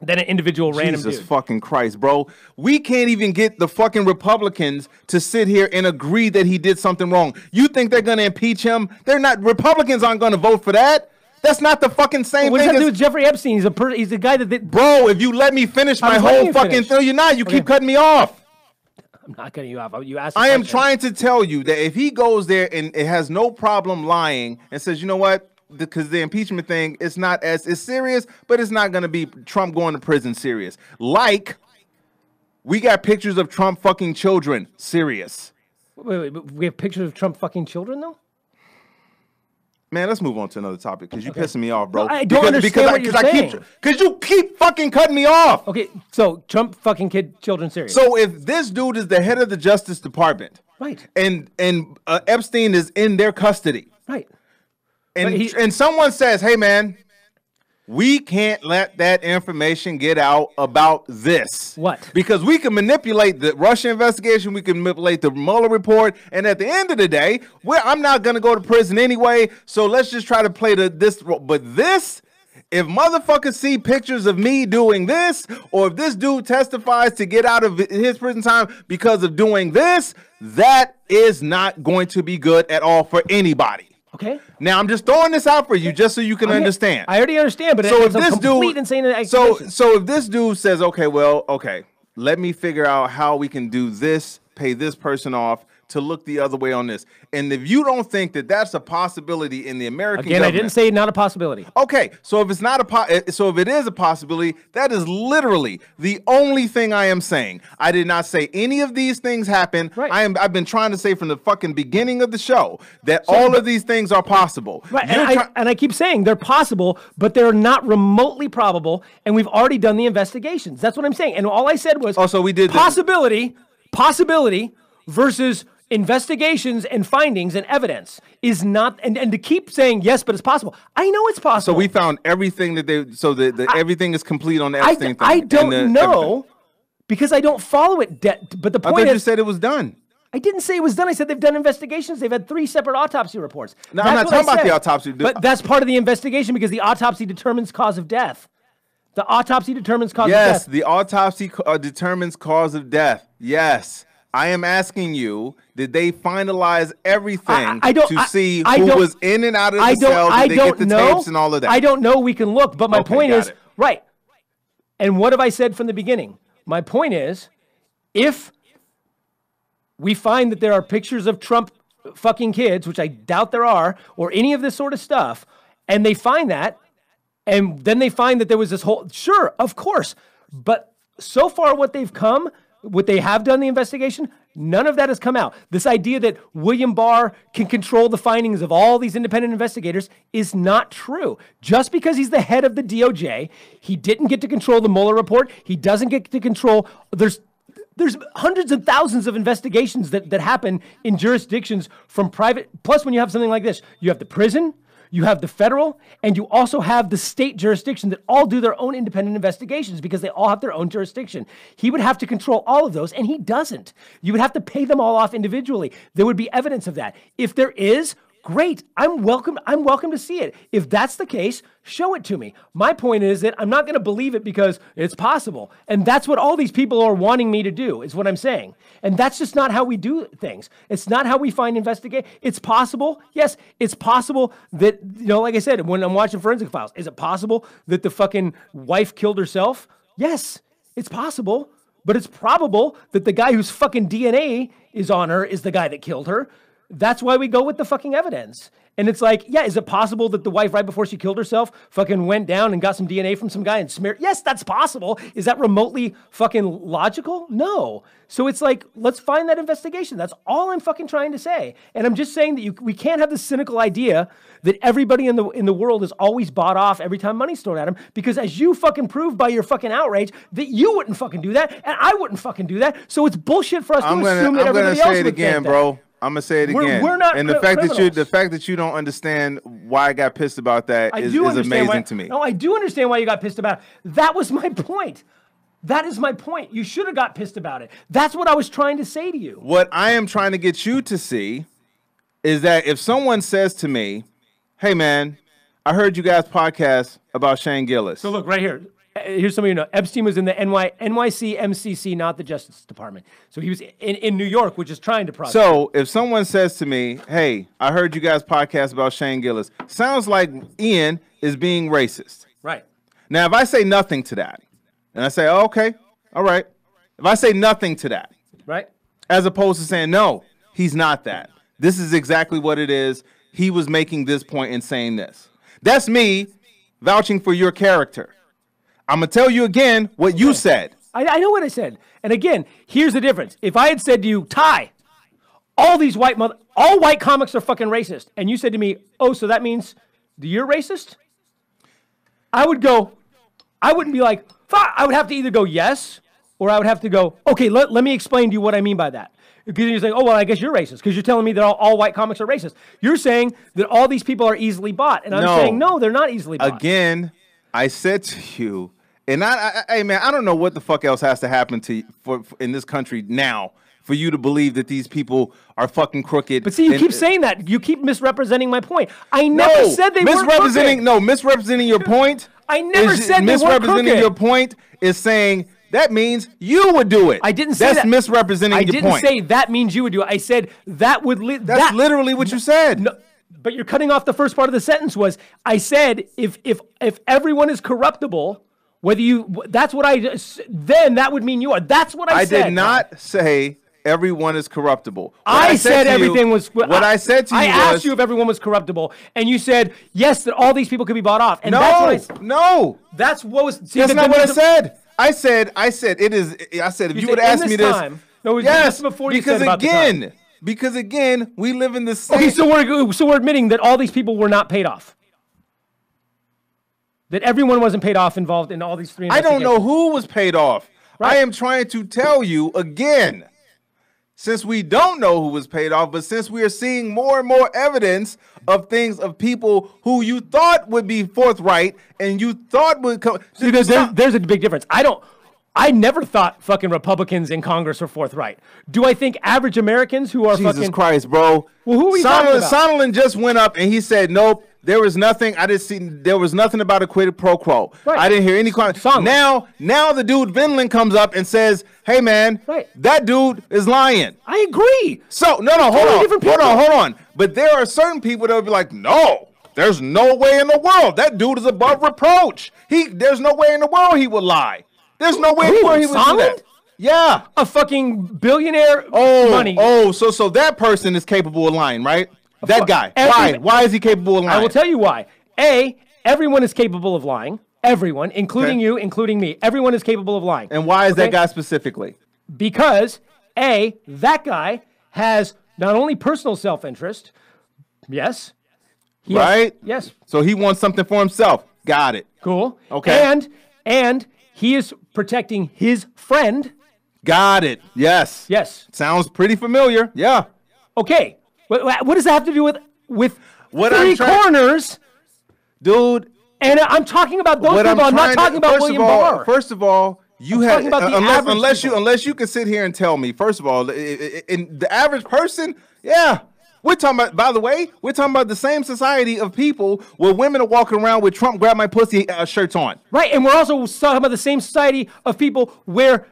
than an individual random dude. Jesus fucking Christ, bro. We can't even get the fucking Republicans to sit here and agree that he did something wrong. You think they're going to impeach him? They're not. Republicans aren't going to vote for that. That's not the fucking same thing. What does that do with Jeffrey Epstein? He's a guy that... Bro, if you let me finish my whole fucking thing, you're not. You keep cutting me off. I'm not cutting you off. You asked. I am trying to tell you that if he goes there and it has no problem lying and says, you know what, because the impeachment thing, it's not as serious, but it's not going to be Trump going to prison serious. Like, we got pictures of Trump fucking children serious. Wait, we have pictures of Trump fucking children though? Man, let's move on to another topic because you're pissing me off, bro. No, I don't understand because what you're saying. Because you keep fucking cutting me off. Okay, so Trump fucking children serious. So if this dude is the head of the Justice Department, right, and Epstein is in their custody, right, and someone says, "Hey, man, we can't let that information get out about this. What? Because we can manipulate the Russia investigation. We can manipulate the Mueller report. And at the end of the day, I'm not going to go to prison anyway. So let's just try to play this role. But this, if motherfuckers see pictures of me doing this, or if this dude testifies to get out of his prison time because of doing this, that is not going to be good at all for anybody." Okay. Now I'm just throwing this out for you, just so you can understand. I already understand, but so if this dude says, "Okay, well, okay, let me figure out how we can do this, pay this person off to look the other way on this. And if you don't think that that's a possibility in the American government, I didn't say not a possibility. Okay, so if it's not a so if it is a possibility, that is literally the only thing I am saying. I did not say any of these things happen. Right. I've been trying to say from the fucking beginning of the show that all of these things are possible. Right, and I keep saying they're possible, but they're not remotely probable. And we've already done the investigations. That's what I'm saying. And all I said was, also we did possibility versus investigations and findings and evidence is not, and to keep saying yes, but it's possible. I know it's possible. So we found everything that they, so that everything is complete on the Epstein thing. I don't know everything. Because I don't follow it. But the point is, I thought you said it was done. I didn't say it was done. I said they've done investigations. They've had 3 separate autopsy reports. No, I'm not talking about the autopsy. But that's part of the investigation because the autopsy determines cause of death. The autopsy determines cause of death. Yes, the autopsy determines cause of death. Yes. I am asking you, did they finalize everything to see who was in and out of the cell? Did they get the tapes and all of that? I don't know. We can look. But my point is, right. And what have I said from the beginning? My point is, if we find that there are pictures of Trump fucking kids, which I doubt there are, or any of this sort of stuff, and they find that, and then they find that there was this whole... Sure, of course. But so far what they've come... What they have done, the investigation, none of that has come out. This idea that William Barr can control the findings of all these independent investigators is not true. Just because he's the head of the DOJ, he didn't get to control the Mueller report. He doesn't get to control... There's hundreds and thousands of investigations that happen in jurisdictions from private... Plus, when you have something like this, you have the prison... You have the federal, and you also have the state jurisdiction that all do their own independent investigations because they all have their own jurisdiction. He would have to control all of those, and he doesn't. You would have to pay them all off individually. There would be evidence of that. If there is, great. I'm welcome to see it. If that's the case, show it to me. My point is that I'm not going to believe it because it's possible. And that's what all these people are wanting me to do, is what I'm saying. And that's just not how we do things. It's not how we find investigate. It's possible. Yes, it's possible that, you know, like I said, when I'm watching Forensic Files, is it possible that the fucking wife killed herself? Yes, it's possible. But it's probable that the guy whose fucking DNA is on her is the guy that killed her. That's why we go with the fucking evidence. And it's like, yeah, is it possible that the wife, right before she killed herself, fucking went down and got some DNA from some guy and smeared? Yes, that's possible. Is that remotely fucking logical? No. So it's like, let's find that investigation. That's all I'm fucking trying to say. And I'm just saying that we can't have this cynical idea that everybody in the world is always bought off every time money's thrown at them, because as you fucking proved by your fucking outrage that you wouldn't fucking do that, and I wouldn't fucking do that. So it's bullshit for us to assume that everybody else would think that. I'm gonna say it again, bro. I'm gonna say it again. We're not the fact that you don't understand why I got pissed about that is amazing to me. No, I do understand why you got pissed about it. That was my point. That is my point. You should have got pissed about it. That's what I was trying to say to you. What I am trying to get you to see is that if someone says to me, "Hey man, I heard you guys podcast about Shane Gillis." So look right here. Here's some of you know. Epstein was in the NYC MCC, not the Justice Department. So he was in New York, which is trying to process. So if someone says to me, hey, I heard you guys podcast about Shane Gillis, sounds like Ian is being racist. Right. Now, if I say nothing to that, and I say, oh, okay, all right. If I say nothing to that, right, as opposed to saying, no, he's not that. This is exactly what it is. He was making this point and saying this. That's me vouching for your character. I'm going to tell you again what you said. I know what I said. And again, here's the difference. If I had said to you, Ty, all white comics are fucking racist. And you said to me, oh, so that means you're racist? I wouldn't be like, fuck. I would have to either go yes, or I would have to go, okay, let me explain to you what I mean by that. Because you're saying, oh, well, I guess you're racist because you're telling me that all white comics are racist. You're saying that all these people are easily bought. And I'm saying, no, they're not easily bought. Again, I said to you, and hey man, I don't know what the fuck else has to happen to for in this country now for you to believe that these people are fucking crooked. But see, you keep saying that. You keep misrepresenting my point. I never said they were crooked. No, misrepresenting your point. I never said they were crooked. Misrepresenting your point is saying that means you would do it. I didn't say that. That's misrepresenting your point. I didn't say that means you would do it. I said that would. That's literally what you said. No. But you're cutting off the first part of the sentence. Was I said if everyone is corruptible, whether you that's what I then that would mean you are. That's what I said. I did not say everyone is corruptible. I said everything was... What I said to you was... I asked you if everyone was corruptible, and you said, yes, that all these people could be bought off. And no. That's what was... That's not what I said. I said, if you would ask me this... Yes, because again, we live in the same... Okay, so we're admitting that all these people were not paid off. That everyone wasn't paid off involved in all these three investigations. I don't know who was paid off. Right. I am trying to tell you again, since we don't know who was paid off, but since we are seeing more and more evidence of things of people who you thought would be forthright and you thought would come. See, there's a big difference. I never thought fucking Republicans in Congress were forthright. Do I think average Americans who are Jesus Christ, bro. Well, who are we talking about? Sondland just went up and he said, nope. There was nothing. I didn't see. There was nothing about a quid pro quo. Right. I didn't hear any comments. Now the dude Vindman comes up and says, "Hey man, that dude is lying." I agree. So hold on. But there are certain people that will be like, "No, there's no way in the world that dude is above reproach. There's no way in the world he would lie. There's no way in the world he would do that." Yeah, a fucking billionaire. So that person is capable of lying, right? That guy. Why is he capable of lying? I will tell you why. A, everyone is capable of lying. Everyone, including you, including me. Everyone is capable of lying. And why is that guy specifically? Because, A, that guy has not only personal self-interest. Yes. Yes. So he wants something for himself. Got it. Cool. Okay. And he is protecting his friend. Got it. Yes. Yes. Sounds pretty familiar. Yeah. Okay. What does that have to do with three corners, dude? And I'm talking about those people. I'm not talking about William Barr. First of all, you have unless you can sit here and tell me. First of all, in the average person, yeah, we're talking about. By the way, we're talking about the same society of people where women are walking around with Trump grab my pussy shirts on. Right, and we're also talking about the same society of people where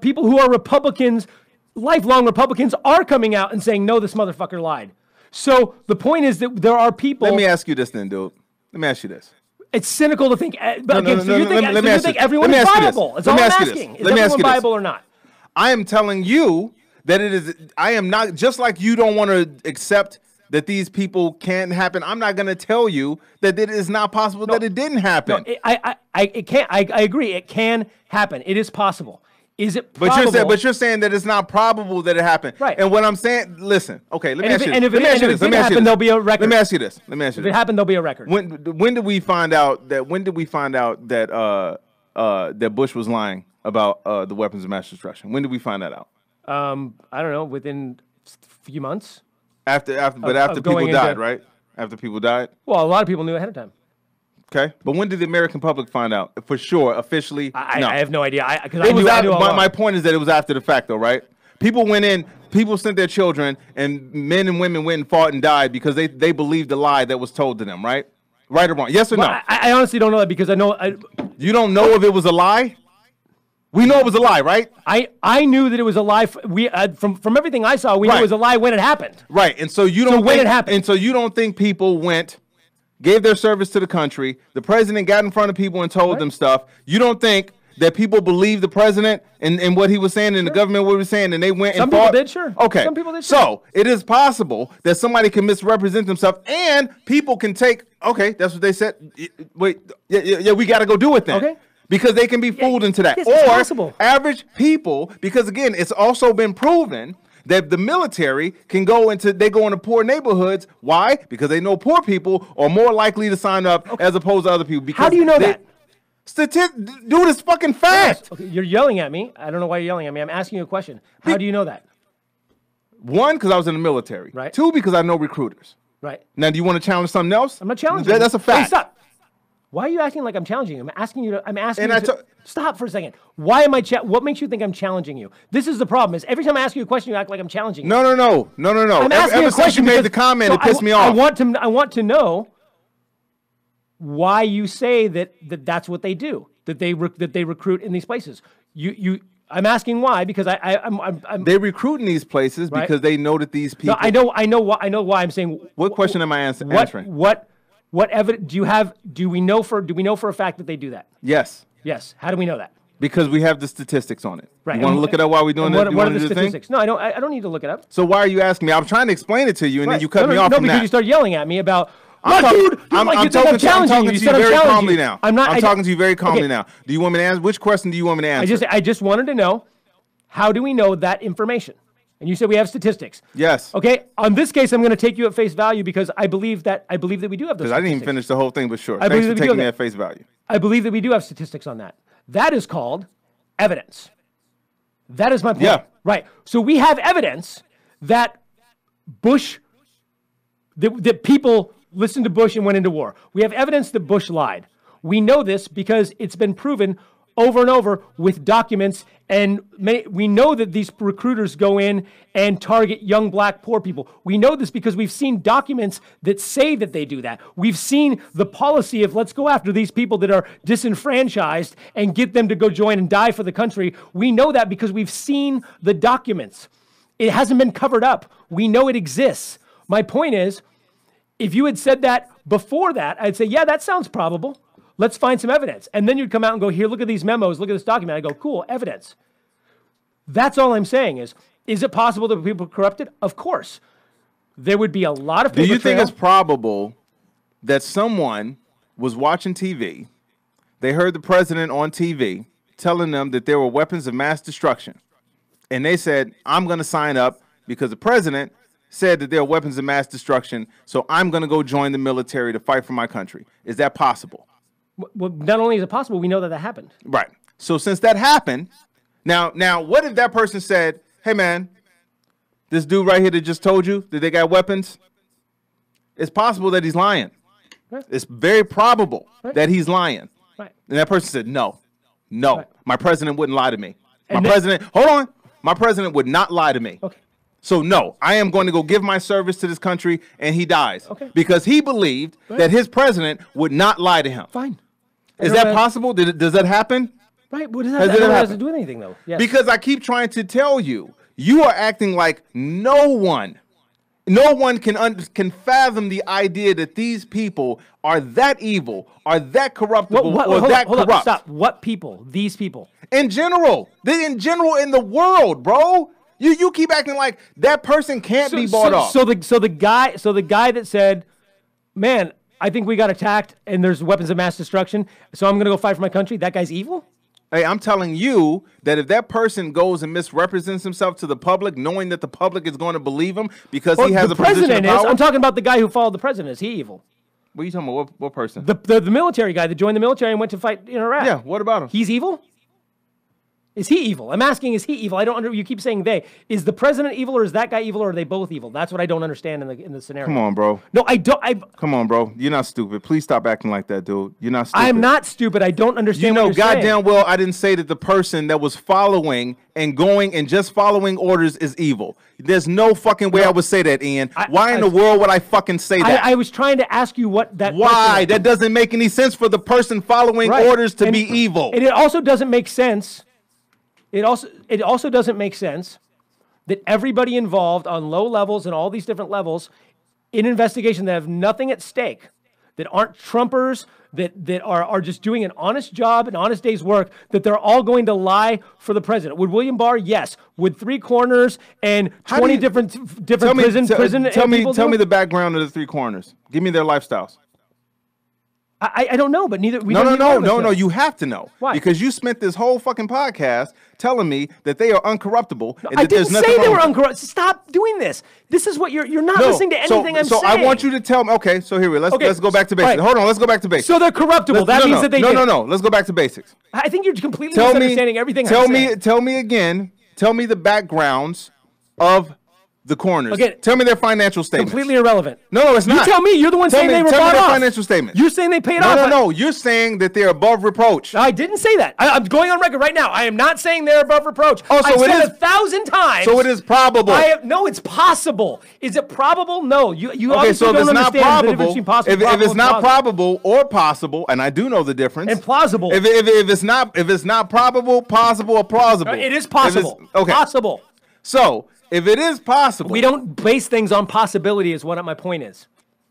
people who are Republicans. Lifelong Republicans are coming out and saying, no, this motherfucker lied. So the point is that there are people... Let me ask you this then, dude. Let me ask you this. It's cynical to think... But again, do you think everyone is viable? That's all I'm asking. Is everyone viable or not? I am telling you that it is... I am not... Just like you don't want to accept that these people can't happen, I'm not going to tell you that it is not possible that it didn't happen. No, I agree. It can happen. It is possible. Is it probable? But you're saying that it's not probable that it happened. Right. And what I'm saying, listen, okay, let me ask you this. There'll be a record. Let me ask you this. If it happened, there'll be a record. When did we find out that that Bush was lying about the weapons of mass destruction? When did we find that out? I don't know, within a few months. After people died, right? After people died? Well, a lot of people knew ahead of time. Okay, but when did the American public find out for sure, officially? I have no idea. My point is that it was after the fact, though, right? People went in, people sent their children, and men and women went and fought and died because they believed the lie that was told to them, right? Right or wrong? Yes or no? I honestly don't know that because I know. You don't know if it was a lie? We know it was a lie, right? I knew that it was a lie. From everything I saw, we knew it was a lie when it happened. Right, and so you don't. So when it happened, and so you don't think people went. Gave their service to the country. The president got in front of people and told them stuff. You don't think that people believed the president and what he was saying and the government what he was saying and they went and fought? Some people did, sure. Okay. Some people did, sure. So it is possible that somebody can misrepresent themselves and people can take, okay, that's what they said. Wait, yeah, we got to go do it then. Okay. Because they can be fooled into that. Yes, or possible. Average people, because again, it's also been proven that the military can go into, they go into poor neighborhoods. Why? Because they know poor people are more likely to sign up as opposed to other people. Because how do you know that? Dude, it's fucking fact. Okay, you're yelling at me. I don't know why you're yelling at me. I'm asking you a question. How do you know that? One, because I was in the military. Right. Two, because I know recruiters. Right. Now, do you want to challenge something else? I'm not challenging. That's a fact. Hey, stop. Why are you acting like I'm challenging you? I'm asking you to. I'm asking you to stop for a second. Why am I? What makes you think I'm challenging you? This is the problem. Is every time I ask you a question, you act like I'm challenging you. No. I'm asking you a question. You made the comment. It pissed me off. I want to know why you say that's what they do. That they recruit in these places. I'm asking why because I'm they recruit in these places because they know that these people. No, I know why I'm saying. What question am I answering? What evidence do we know for a fact that they do that? Yes. Yes. How do we know that? Because we have the statistics on it. Right. You want to look it up while we're doing that? What are the statistics? No, I don't need to look it up. So why are you asking me? I'm trying to explain it to you, and then you cut me off. No, because you start yelling at me about. I'm talking to you very calmly now. Do you want me to answer? Which question do you want me to answer? I just wanted to know, how do we know that information? And you said we have statistics. Yes. Okay. On this case, I'm going to take you at face value because I believe that we do have those. Because I didn't even finish the whole thing, but sure. Thanks for taking me at face value. I believe that we do have statistics on that. That is called evidence. That is my point. Yeah. Right. So we have evidence that Bush, that people listened to Bush and went into war. We have evidence that Bush lied. We know this because it's been proven over and over with documents. And many, we know that these recruiters go in and target young black poor people. We know this because we've seen documents that say that they do that. We've seen the policy of let's go after these people that are disenfranchised and get them to go join and die for the country. We know that because we've seen the documents. It hasn't been covered up. We know it exists. My point is, if you had said that before that, I'd say, yeah, that sounds probable. Let's find some evidence. And then you'd come out and go, here, look at these memos. Look at this document. I go, cool, evidence. That's all I'm saying is it possible that people were corrupted? Of course. There would be a lot of people. Do you think it's probable that someone was watching TV, they heard the president on TV telling them that there were weapons of mass destruction, and they said, I'm going to sign up because the president said that there are weapons of mass destruction, so I'm going to go join the military to fight for my country. Is that possible? Well, not only is it possible, we know that that happened. Right. So since that happened, now what if that person said, hey, man, this dude right here that just told you that they got weapons, it's possible that he's lying. Right. It's very probable that he's lying. Right. And that person said, no, my president wouldn't lie to me. My president would not lie to me. Okay. So no, I am going to go give my service to this country, and he dies. Okay. Because he believed that his president would not lie to him. Fine. Is that possible? Does that happen? Right. What does that have to do with anything, though? Yes. Because I keep trying to tell you, you are acting like no one can fathom the idea that these people are that evil, are that corruptible, or that corrupt. Hold up, stop. What people? These people. In general. In general, in the world, bro. You keep acting like that person can't be bought off. So the guy that said, man, I think we got attacked and there's weapons of mass destruction, so I'm going to go fight for my country. That guy's evil? Hey, I'm telling you that if that person goes and misrepresents himself to the public, knowing that the public is going to believe him because he has a position of power. I'm talking about the guy who followed the president. Is he evil? What are you talking about? What person? The military guy that joined the military and went to fight in Iraq. Yeah, what about him? He's evil? Is he evil? I'm asking, is he evil? I don't understand. You keep saying they. Is the president evil, or is that guy evil, or are they both evil? That's what I don't understand in the scenario. Come on, bro. No, I don't. Come on, bro. You're not stupid. Please stop acting like that, dude. You're not stupid. I'm not stupid. I don't understand what you're saying. You know goddamn well I didn't say that the person that was following and going and just following orders is evil. There's no fucking way I would say that, Ian. Why in the world would I fucking say that? I was trying to ask you what that. Why? That doesn't make any sense for the person following orders to be evil. And it also doesn't make sense. It also doesn't make sense that everybody involved on low levels and all these different levels in investigation that have nothing at stake, that aren't Trumpers, that are just doing an honest job, an honest day's work, that they're all going to lie for the president. Would William Barr? Yes. Would Three Corners and 20 different prison people? Tell me the background of the Three Corners. Give me their lifestyles. I don't know, but neither... No, you have to know. Why? Because you spent this whole fucking podcast telling me that they are uncorruptible. No, and that I didn't say they were uncorruptible. Stop doing this. This is what you're not listening to anything I'm saying. So I want you to tell me... Okay, so here we go. Let's go back to basics. Right. Hold on, let's go back to basics. So they're corruptible. No, let's go back to basics. I think you're completely misunderstanding everything I'm saying. Tell me again. Tell me the backgrounds of... the corners. Okay. Tell me their financial statements. Completely irrelevant. No, it's not. You tell me. You're the one saying they were bought off. Tell me their financial statements. You're saying they paid off. No. You're saying that they're above reproach. I didn't say that. I'm going on record right now. I am not saying they're above reproach. Oh, so I've said it 1,000 times. So it is probable. No, it's possible. Is it probable? No. You obviously don't understand the difference between possible and plausible. If it's not probable or possible, and I do know the difference. And plausible. If it's not probable, possible, or plausible. It is possible. Okay. Possible. So... if it is possible. We don't base things on possibility is what my point is.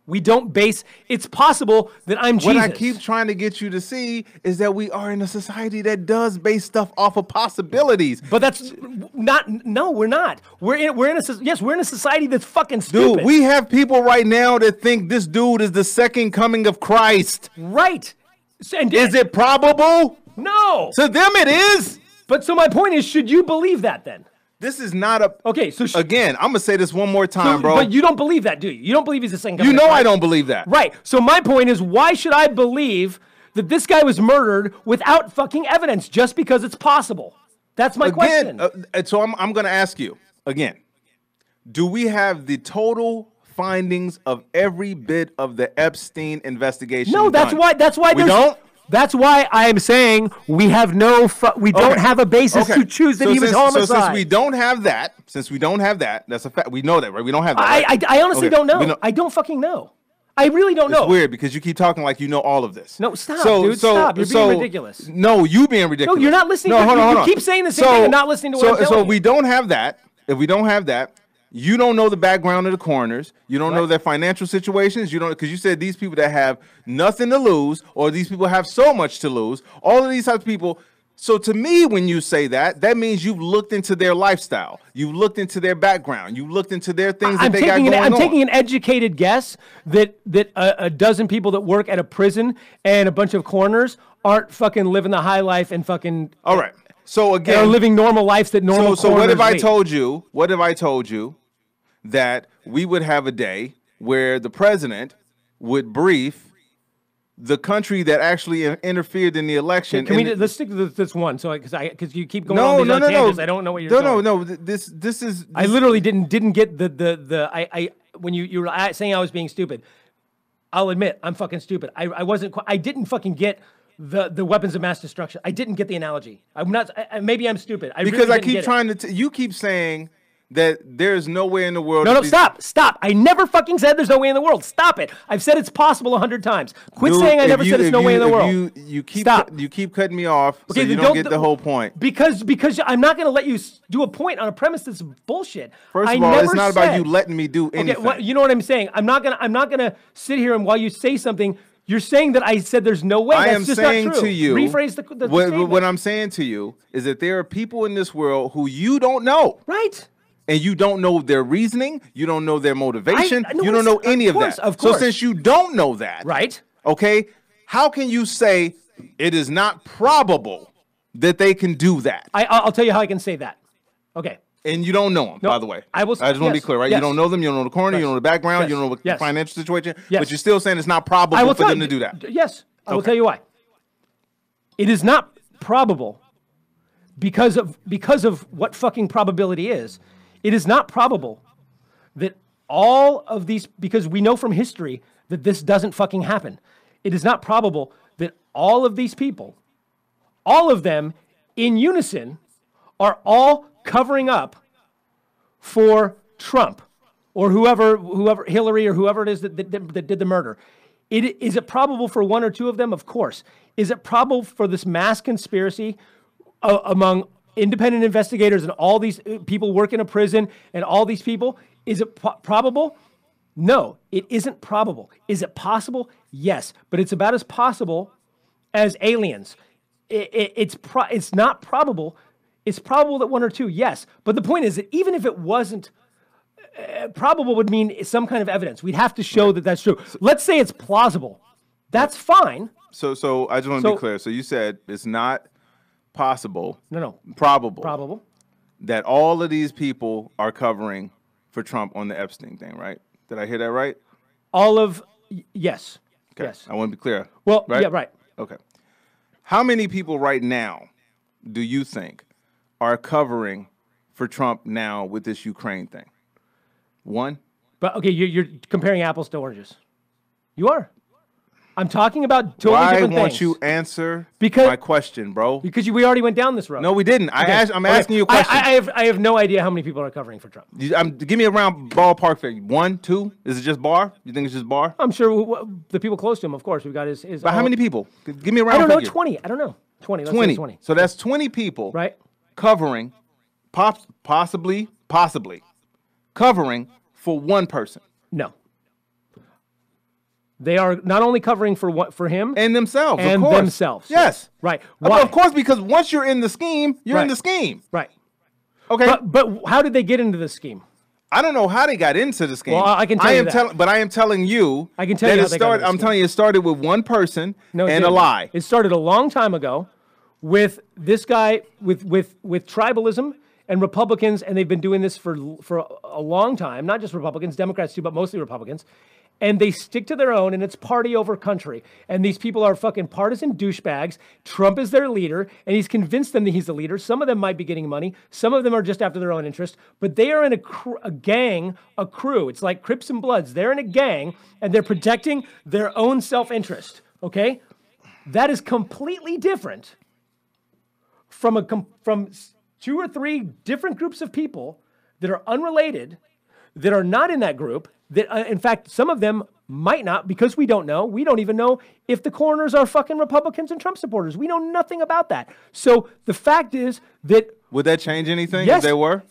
We don't base. It's possible that I'm Jesus. What I keep trying to get you to see is that we are in a society that does base stuff off of possibilities. But that's not. No, we're not. We're in a society that's fucking stupid. Dude, we have people right now that think this dude is the second coming of Christ. Right. And is it probable? No. To them, it is. But so my point is, should you believe that then? This is not a... Okay, so... Again, I'm going to say this one more time, bro. But you don't believe that, do you? You don't believe he's the same guy. You know I don't believe that. Right. So my point is, why should I believe that this guy was murdered without fucking evidence just because it's possible? That's my question. So I'm going to ask you, again, do we have the total findings of every bit of the Epstein investigation? No, that's why we don't. That's why I am saying we have no, we don't have a basis to choose that he was homicide. So since we don't have that, that's a fact. We know that, right? We don't have that. Right? I honestly don't know. I don't fucking know. I really don't know. It's weird because you keep talking like you know all of this. No, stop, dude. Stop. You're being ridiculous. No, you being ridiculous. No, you're not listening. No, hold on. You keep saying the same thing and not listening to what I'm telling you. So we don't have that. If we don't have that, you don't know the background of the coroners. You don't know their financial situations. You don't, because you said these people that have nothing to lose, or these people have so much to lose. All of these types of people. So to me, when you say that, that means you've looked into their lifestyle. You've looked into their background. You've looked into their things that they got going on. I'm taking an educated guess that a dozen people that work at a prison and a bunch of coroners aren't fucking living the high life and fucking. All right. So again, they're living normal lives that normal. So what if I told you? What if I told you that we would have a day where the president would brief the country that actually interfered in the election? Let's stick to this one. So because you keep going on these other tangents, I don't know what you're doing. No. This is. I literally didn't get the when you were saying I was being stupid. I'll admit I'm fucking stupid. I wasn't. I didn't fucking get. The weapons of mass destruction. I didn't get the analogy. I'm not. Maybe I'm stupid. You keep saying that there's no way in the world. No, stop. I never fucking said there's no way in the world. Stop it. I've said it's possible 100 times. Quit saying I never said it's no way in the world. You keep cutting me off. Okay, so you don't get the whole point. Because I'm not going to let you do a point on a premise that's bullshit. First of all, it's not about you letting me do anything. Okay, you know what I'm saying. I'm not gonna sit here and while you say something. You're saying that I said there's no way. That's just not true. I am saying to you, rephrase the statement. What I'm saying to you is that there are people in this world who you don't know. Right. And you don't know their reasoning. You don't know their motivation. You don't know any of that. Of course. So since you don't know that. Right. Okay. How can you say it is not probable that they can do that? I'll tell you how I can say that. Okay. And you don't know them, by the way. I just want to be clear, right? Yes. You don't know them. You don't know the corner. Yes. You don't know the background. Yes. You don't know the financial situation. Yes. But you're still saying it's not probable for them to do that. Yes. I will tell you why. It is not probable because of what fucking probability is. It is not probable that all of these, because we know from history that this doesn't fucking happen. It is not probable that all of these people, all of them in unison, are all covering up for Trump or whoever Hillary or whoever it is that did the murder. Is it probable for one or two of them? Of course. Is it probable for this mass conspiracy among independent investigators and all these people work in a prison and all these people? Is it probable? No, it isn't probable. Is it possible? Yes, but it's about as possible as aliens. It's not probable. It's probable that one or two, yes. But the point is that even if it wasn't probable would mean some kind of evidence. We'd have to show that that's true. Let's say it's plausible. That's fine. So I just want to be clear. So you said it's not possible. No. Probable. That all of these people are covering for Trump on the Epstein thing, right? Did I hear that right? Yes. Okay. Yes. I want to be clear. Well, right? Yeah, right. Okay. How many people right now do you think are covering for Trump now with this Ukraine thing? One? But okay, you're comparing apples to oranges. You are. I'm talking about totally different things. Why won't you answer my question, bro? Because we already went down this road. No, we didn't. Okay. I'm asking you a question. I have no idea how many people are covering for Trump. Give me a round ballpark figure. One, two? Is it just Barr? You think it's just Barr? I'm sure the people close to him, of course. We've got his but how many people? Give me a round figure. I don't know, 20. I don't know. 20. Let's say 20. So that's 20 people. Right. Covering, possibly covering for one person. No. They are not only covering for him and themselves, and of course. Themselves. Yes, right. Why? Of course, because once you're in the scheme, you're in the scheme. Right. Okay. But how did they get into the scheme? I don't know how they got into the scheme. Well, I can tell you that. But I am telling you. I can tell you. I'm telling you, it started with one person and a lie. It started a long time ago, with this guy with tribalism. And Republicans, and they've been doing this for a long time, not just Republicans, Democrats too, but mostly Republicans. And they stick to their own, and it's party over country. And these people are fucking partisan douchebags. Trump is their leader, and he's convinced them that he's the leader. Some of them might be getting money. Some of them are just after their own interest. But they are in a gang, a crew. It's like Crips and Bloods. They're in a gang, and they're protecting their own self-interest, okay? That is completely different from two or three different groups of people that are unrelated, that are not in that group, that in fact, some of them might not, because we don't know. We don't even know if the coroners are fucking Republicans and Trump supporters. We know nothing about that. So the fact is that... Would that change anything if they were?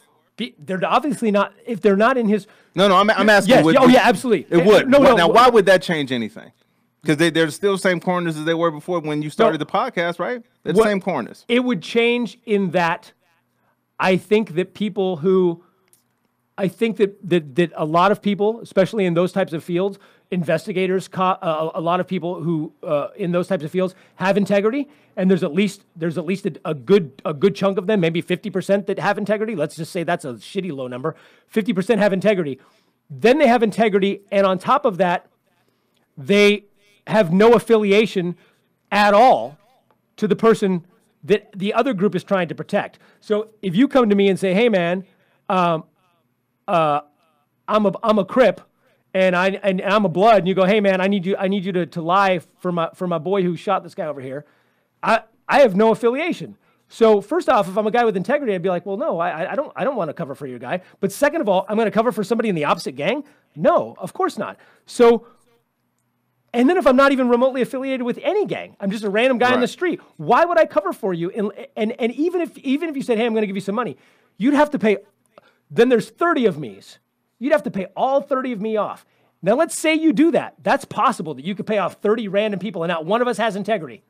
They're obviously not, if they're not in his... No, I'm asking... Yes, would, oh, yeah, absolutely. It would. No, why would that change anything? Because they're still the same coroners as they were before when you started the podcast, right? They're the same coroners. It would change in that... I think that people who, I think that a lot of people, especially in those types of fields, investigators, a lot of people who in those types of fields have integrity, and there's at least a good chunk of them, maybe 50% that have integrity. Let's just say that's a shitty low number. 50% have integrity. Then they have integrity, and on top of that, they have no affiliation at all to the person that the other group is trying to protect. So if you come to me and say, "Hey, man, I'm a Crip, and I'm a Blood," and you go, "Hey, man, I need you to lie for my boy who shot this guy over here," I have no affiliation. So first off, if I'm a guy with integrity, I'd be like, "Well, no, I don't want to cover for your guy." But second of all, I'm going to cover for somebody in the opposite gang? No, of course not. So. And then if I'm not even remotely affiliated with any gang, I'm just a random guy on the street, why would I cover for you? And even if you said, "Hey, I'm going to give you some money," you'd have to pay. Then there's 30 of me's. You'd have to pay all 30 of me off. Now, let's say you do that. That's possible that you could pay off 30 random people and not one of us has integrity.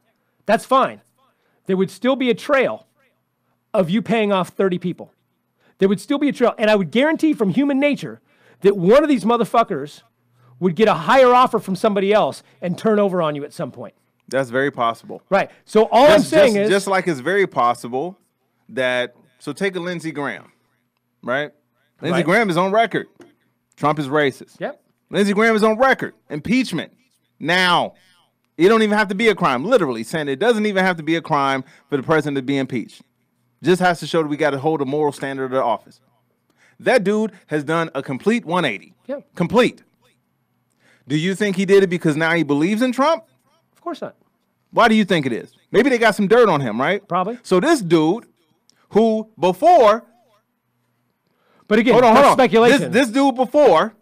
That's fine. There would still be a trail of you paying off 30 people. There would still be a trail. And I would guarantee from human nature that one of these motherfuckers would get a higher offer from somebody else and turn over on you at some point. That's very possible. Right. So all I'm saying is... Just like it's very possible that... So take a Lindsey Graham, right? Lindsey Graham is on record. Trump is racist. Yep. Lindsey Graham is on record. Impeachment. Now. It don't even have to be a crime. Literally saying it doesn't even have to be a crime for the president to be impeached. Just has to show that we got to hold a moral standard of the office. That dude has done a complete 180. Yep. Complete. Do you think he did it because now he believes in Trump? Of course not. Why do you think it is? Maybe they got some dirt on him, right? Probably. So this dude, who before... But again, hold on. Speculation. This dude before,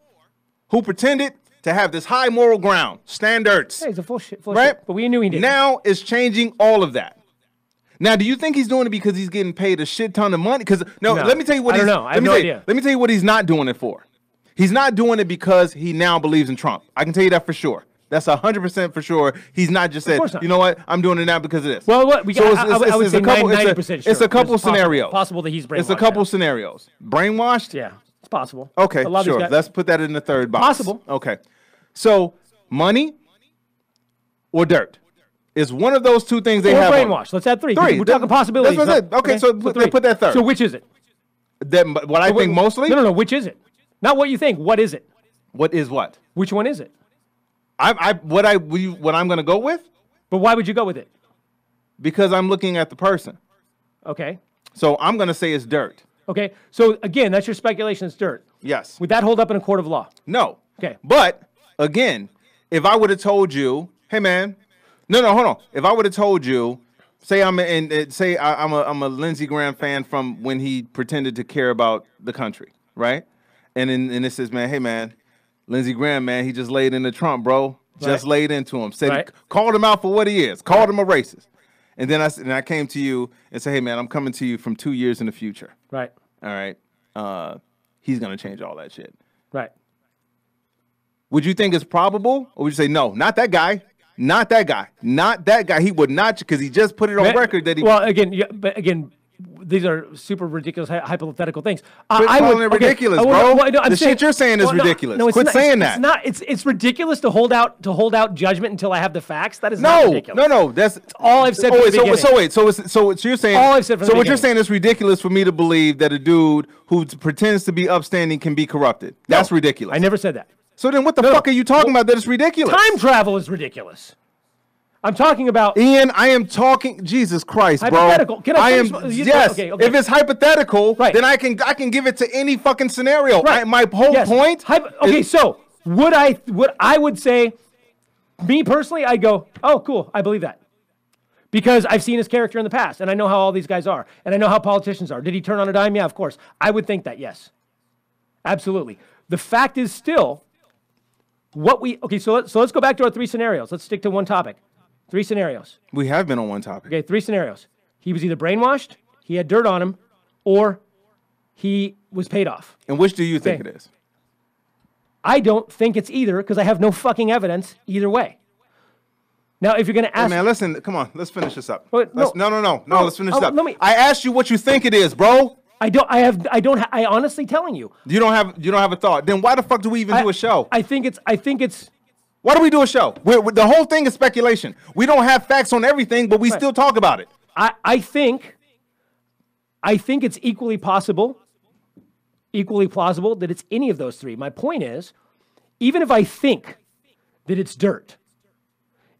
who pretended to have this high moral ground, standards. Yeah, he's a full shit, but we knew he didn't. Now is changing all of that. Now, do you think he's doing it because he's getting paid a shit ton of money? Because no, let me tell you what he's... I don't know. I have no idea. Let me tell you what he's not doing it for. He's not doing it because he now believes in Trump. I can tell you that for sure. That's 100% for sure. He's not just saying, "You know what? I'm doing it now because of this." Well, what we got? I would say 90% sure. It's a couple scenarios. Possible that he's brainwashed. It's a couple scenarios. Brainwashed? Yeah, it's possible. Okay, sure. Let's put that in the third box. Possible. Okay, so money or dirt is one of those two things they have. Or brainwashed. Let's add three. We're talking possibilities. Okay, so put that third. So which is it? What I think mostly. No. Which is it? Not what you think. What is it? What is what? Which one is it? What I'm going to go with? But why would you go with it? Because I'm looking at the person. Okay. So I'm going to say it's dirt. Okay. So again, that's your speculation. It's dirt. Yes. Would that hold up in a court of law? No. Okay. But again, if I would have told you, "Hey, man," hold on. If I would have told you, say I'm a Lindsey Graham fan from when he pretended to care about the country, right? And it says, "Man, hey, man, Lindsey Graham, man, he just laid into Trump, bro. Just laid into him. Said called him out for what he is. Called him a racist." And then I came to you and said, "Hey, man, I'm coming to you from 2 years in the future. Right. All right. He's going to change all that shit." Right. would you think it's probable, or would you say no? Not that guy. Not that guy. Not that guy. He would not, because he just put it on record that he. Well, again, yeah, but again, these are super ridiculous hypothetical things. Ridiculous, bro. Well, no, the shit you're saying is ridiculous. No, Quit saying that. It's ridiculous to hold out judgment until I have the facts. That is not ridiculous. No. That's all I've said. So what you're saying is ridiculous for me to believe that a dude who pretends to be upstanding can be corrupted. That's ridiculous. I never said that. So then what the fuck are you talking about that is ridiculous? Time travel is ridiculous. I'm talking about... Ian, I am talking... Jesus Christ, bro. Hypothetical. Can I finish? Yes. Okay. If it's hypothetical, then I can give it to any fucking scenario. Right. My whole point... I would say... Me personally, I go, oh, cool, I believe that. Because I've seen his character in the past, and I know how all these guys are, and I know how politicians are. Did he turn on a dime? Yeah, of course. I would think that, yes. Absolutely. The fact is still... So let's go back to our three scenarios. Let's stick to one topic. Three scenarios. We have been on one topic. Okay, three scenarios. He was either brainwashed, he had dirt on him, or he was paid off. And which do you think it is? I don't think it's either, because I have no fucking evidence either way. Now, if you're going to ask... Hey, man, listen, come on. Let's finish this up. Let's finish this up. I asked you what you think it is, bro. I honestly telling you. You don't have a thought. Then why the fuck do we even do a show? I think it's why do we do a show? The whole thing is speculation. We don't have facts on everything, but we still talk about it. I think it's equally possible, equally plausible that it's any of those three. My point is, even if I think that it's dirt,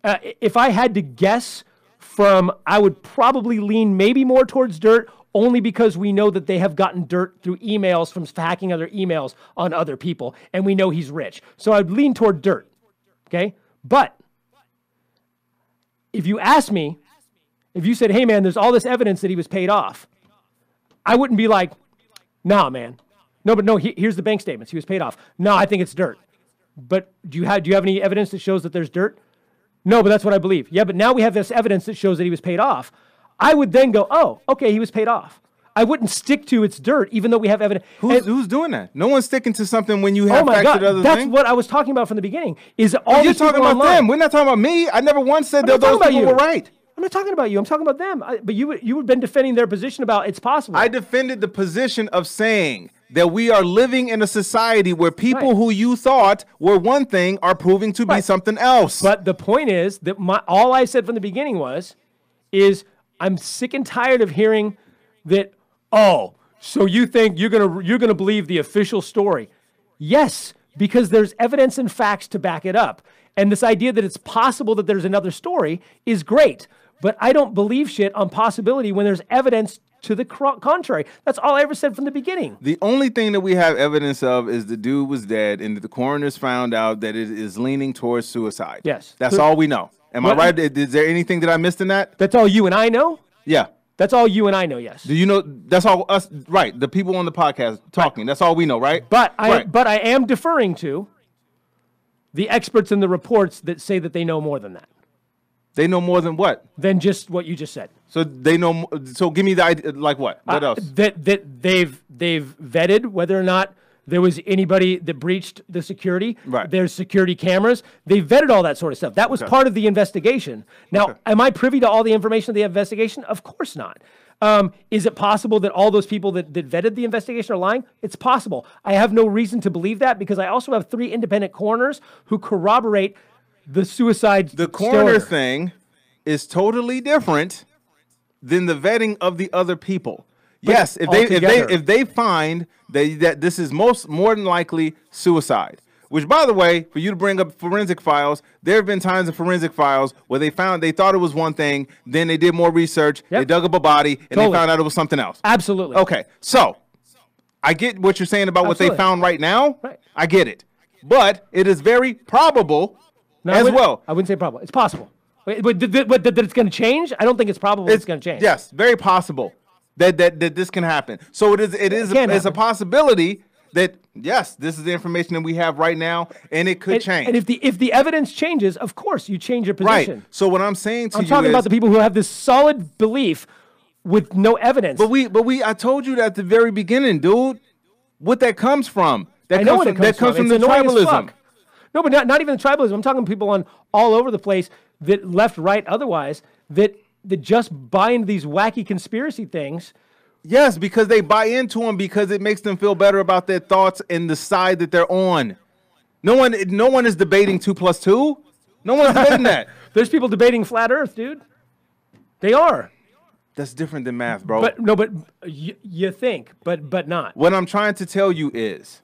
if I had to guess from, I would probably lean maybe more towards dirt. Only because we know that they have gotten dirt through emails from hacking other emails on other people, and we know he's rich. So I'd lean toward dirt, okay? But if you asked me, if you said, hey, man, there's all this evidence that he was paid off, I wouldn't be like, nah, man. No, but no, here's the bank statements. He was paid off. No, I think it's dirt. But do you have any evidence that shows that there's dirt? No, but that's what I believe. Yeah, but now we have this evidence that shows that he was paid off. I would then go, oh, okay, he was paid off. I wouldn't stick to it's dirt, even though we have evidence. Who's doing that? No one's sticking to something when you have facts and other things. That's what I was talking about from the beginning. Is all you're talking about online, them. We're not talking about me. I never once said that those people were right. I'm not talking about you. I'm talking about them. But you've been defending their position about it's possible. I defended the position of saying that we are living in a society where people who you thought were one thing are proving to be something else. But the point is that all I said from the beginning is I'm sick and tired of hearing that, oh, so you think you're gonna believe the official story. Yes, because there's evidence and facts to back it up. And this idea that it's possible that there's another story is great, but I don't believe shit on possibility when there's evidence to the contrary. That's all I ever said from the beginning. The only thing that we have evidence of is the dude was dead and the coroners found out that it is leaning towards suicide. Yes. That's all we know. Am I right? Is there anything that I missed in that? That's all you and I know? Yeah. That's all you and I know, yes. Do you know? That's all us, right, the people on the podcast talking. Right. That's all we know, right? But I am deferring to the experts in the reports that say that they know more than that. They know more than what? Than just what you just said. So they know, so give me the idea, like what? What else? That they've vetted whether or not there was anybody that breached the security. Right. There's security cameras. They vetted all that sort of stuff. That was part of the investigation. Now, am I privy to all the information of the investigation? Of course not. Is it possible that all those people that vetted the investigation are lying? It's possible. I have no reason to believe that because I also have three independent coroners who corroborate the suicide. The coroner thing is totally different than the vetting of the other people. But yes, if they find that this is more than likely suicide, which, by the way, for you to bring up forensic files, there have been times in forensic files where they thought it was one thing, then they did more research, they dug up a body, and they found out it was something else. Absolutely. Okay, so I get what you're saying about what they found right now. Right. I get it. But it is very probable I wouldn't say probable. It's possible. But that it's going to change? I don't think it's probable it's going to change. Yes, very possible. That this can happen. So it is a possibility that, yes, this is the information that we have right now, and it could change. And if the evidence changes, of course, you change your position. Right. So what I'm saying to you is... I'm talking about the people who have this solid belief with no evidence. But I told you that at the very beginning, dude, what that comes from. That comes from the tribalism. No, but not even the tribalism. I'm talking people on all over the place, that left, right, otherwise, that just buy into these wacky conspiracy things. Yes, because they buy into them because it makes them feel better about their thoughts and the side that they're on. No one is debating 2 + 2. No one's debating that. There's people debating flat Earth, dude. They are. That's different than math, bro. But no, but you think, but not. What I'm trying to tell you is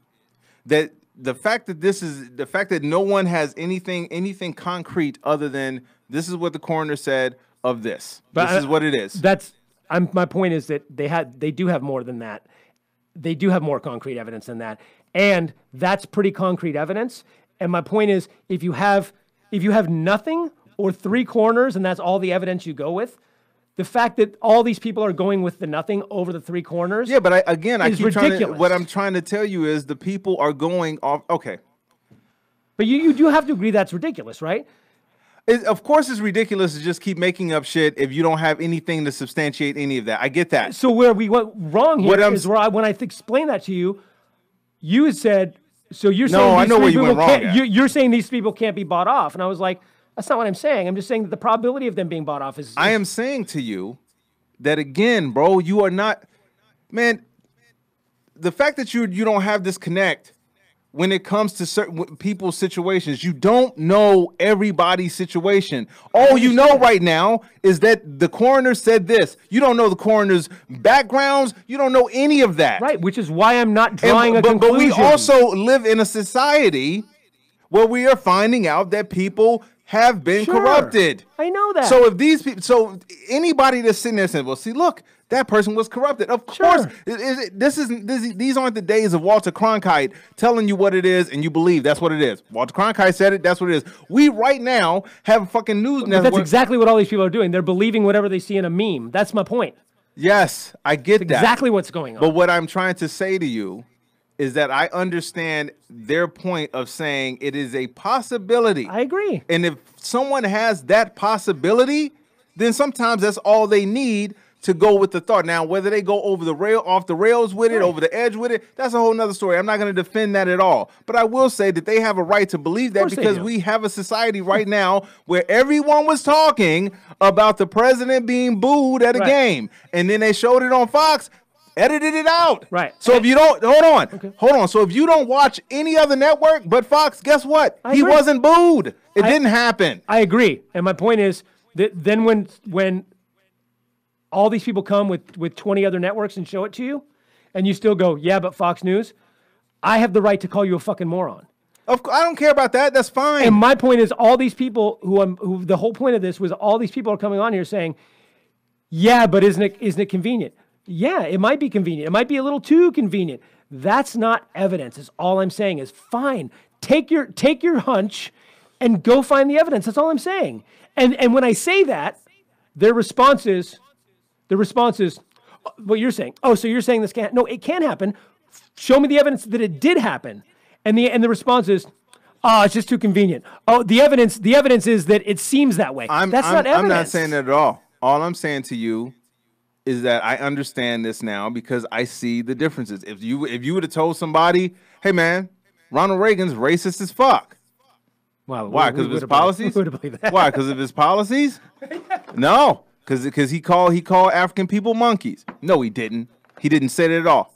that the fact that no one has anything concrete other than this is what the coroner said of this. But this is what it is. My point is that they do have more than that. They do have more concrete evidence than that, and that's pretty concrete evidence. And my point is, if you have nothing or three corners, and that's all the evidence you go with, the fact that all these people are going with the nothing over the three corners. Yeah, but I keep ridiculous. Trying to, what I'm trying to tell you is the people are going off. Okay. But you do have to agree that's ridiculous, right? Of course it's ridiculous to just keep making up shit if you don't have anything to substantiate any of that. I get that. So where we went wrong here is where when I explained that to you, you had said, so you're saying I know where you went wrong. You're saying these people can't be bought off. And I was like, that's not what I'm saying. I'm just saying that the probability of them being bought off is... I am saying to you that, again, bro, you are not... Man, the fact that you don't have this connect... When it comes to certain people's situations, you don't know everybody's situation. All you know right now is that the coroner said this. You don't know the coroner's backgrounds. You don't know any of that. Right, which is why I'm not drawing a conclusion. But we also live in a society where we are finding out that people have been corrupted. I know that. So if these people, so anybody that's sitting there saying, well, see, look, that person was corrupted. Of course, these aren't the days of Walter Cronkite telling you what it is and you believe that's what it is. Walter Cronkite said it, that's what it is. We right now have a fucking news network. That's exactly what all these people are doing. They're believing whatever they see in a meme. That's my point. Yes, I get that. Exactly what's going on. But what I'm trying to say to you is that I understand their point of saying it is a possibility. I agree. And if someone has that possibility, then sometimes that's all they need to go with the thought. Now, whether they go over the rail, off the rails with it, over the edge with it, that's a whole nother story. I'm not going to defend that at all. But I will say that they have a right to believe that because we have a society right now where everyone was talking about the president being booed at a game. And then they showed it on Fox, edited it out. Right. So if you don't, hold on. So if you don't watch any other network but Fox, guess what? He wasn't booed. It didn't happen. I agree. And my point is that then when all these people come with 20 other networks and show it to you, and you still go, yeah, but Fox News, I have the right to call you a fucking moron. Of course, I don't care about that. That's fine. And my point is all these people who the whole point of this was all these people are coming on here saying, yeah, but isn't it convenient? Yeah, it might be convenient. It might be a little too convenient. That's not evidence. Is all I'm saying is fine. Take your hunch and go find the evidence. That's all I'm saying. And when I say that, their response is... The response is, what you're saying. Oh, so you're saying this can't? No, it can happen. Show me the evidence that it did happen. And the response is, ah, it's just too convenient. Oh, the evidence is that it seems that way. That's not evidence. I'm not saying that at all. All I'm saying to you is that I understand this now because I see the differences. If you would have told somebody, hey man, Ronald Reagan's racist as fuck. Well, why? Because of his policies? Who would have believed that? Why? Because of his policies? No. Because he called African people monkeys. No, he didn't. He didn't say that at all.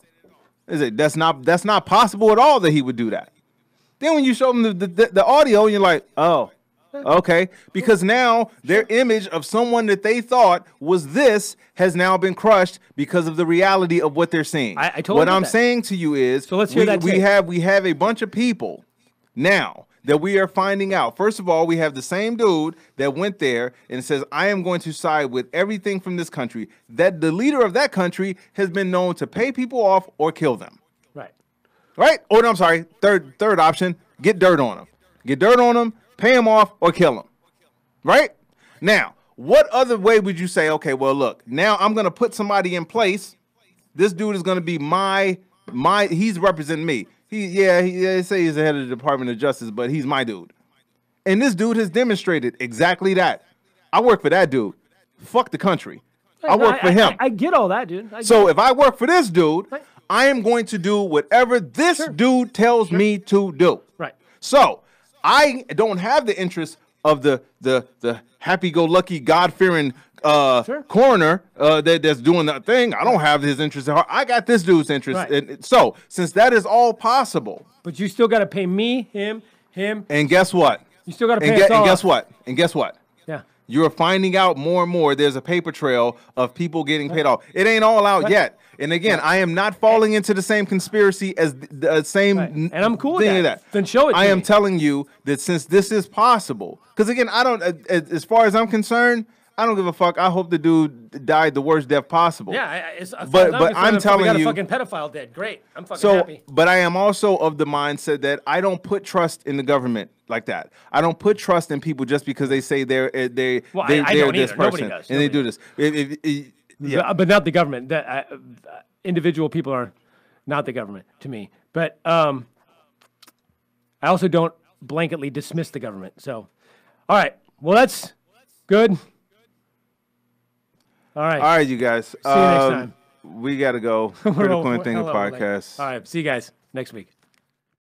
That's not possible at all that he would do that. Then when you show them the audio, you're like, oh, okay. Because now their image of someone that they thought was this has now been crushed because of the reality of what they're seeing. I told you what I'm saying to you is, so let's hear that. We have a bunch of people now that we are finding out. First of all, we have the same dude that went there and says, I am going to side with everything from this country. That the leader of that country has been known to pay people off or kill them. Right. Right? Or no, I'm sorry, third option, get dirt on them. Get dirt on them, pay them off, or kill them. Right? Now, what other way would you say, okay, well, look, now I'm going to put somebody in place. This dude is going to be my he's representing me. They say he's the head of the Department of Justice, but he's my dude. And this dude has demonstrated exactly that. I work for that dude. Fuck the country. I work for him. I get all that, dude. So if I work for this dude, I am going to do whatever this dude tells me to do. Right. So I don't have the interest of the happy-go-lucky, God-fearing coroner that's doing that thing. I don't have his interest at heart. I got this dude's interest. Right. And so, since that is all possible. But you still got to pay me, him. And guess what? You still got to pay us all. And guess what? Yeah. You're finding out more and more. There's a paper trail of people getting paid off. It ain't all out yet. And again, I am not falling into the same conspiracy as the same and I'm cool thing with that. Then show it. I am telling you that since this is possible, because again, I don't. As far as I'm concerned, I don't give a fuck. I hope the dude died the worst death possible. Yeah, but I'm telling you, got a fucking pedophile dead. Great, I'm fucking happy. But I am also of the mindset that I don't put trust in the government like that. I don't put trust in people just because they say they're this person and they do this. But not the government. That individual people are not the government to me. But I also don't blanketly dismiss the government. So, all right. Well, that's good. All right. All right, you guys. See you next time. We got to go. Critical and Thinking Podcast. All right. See you guys next week.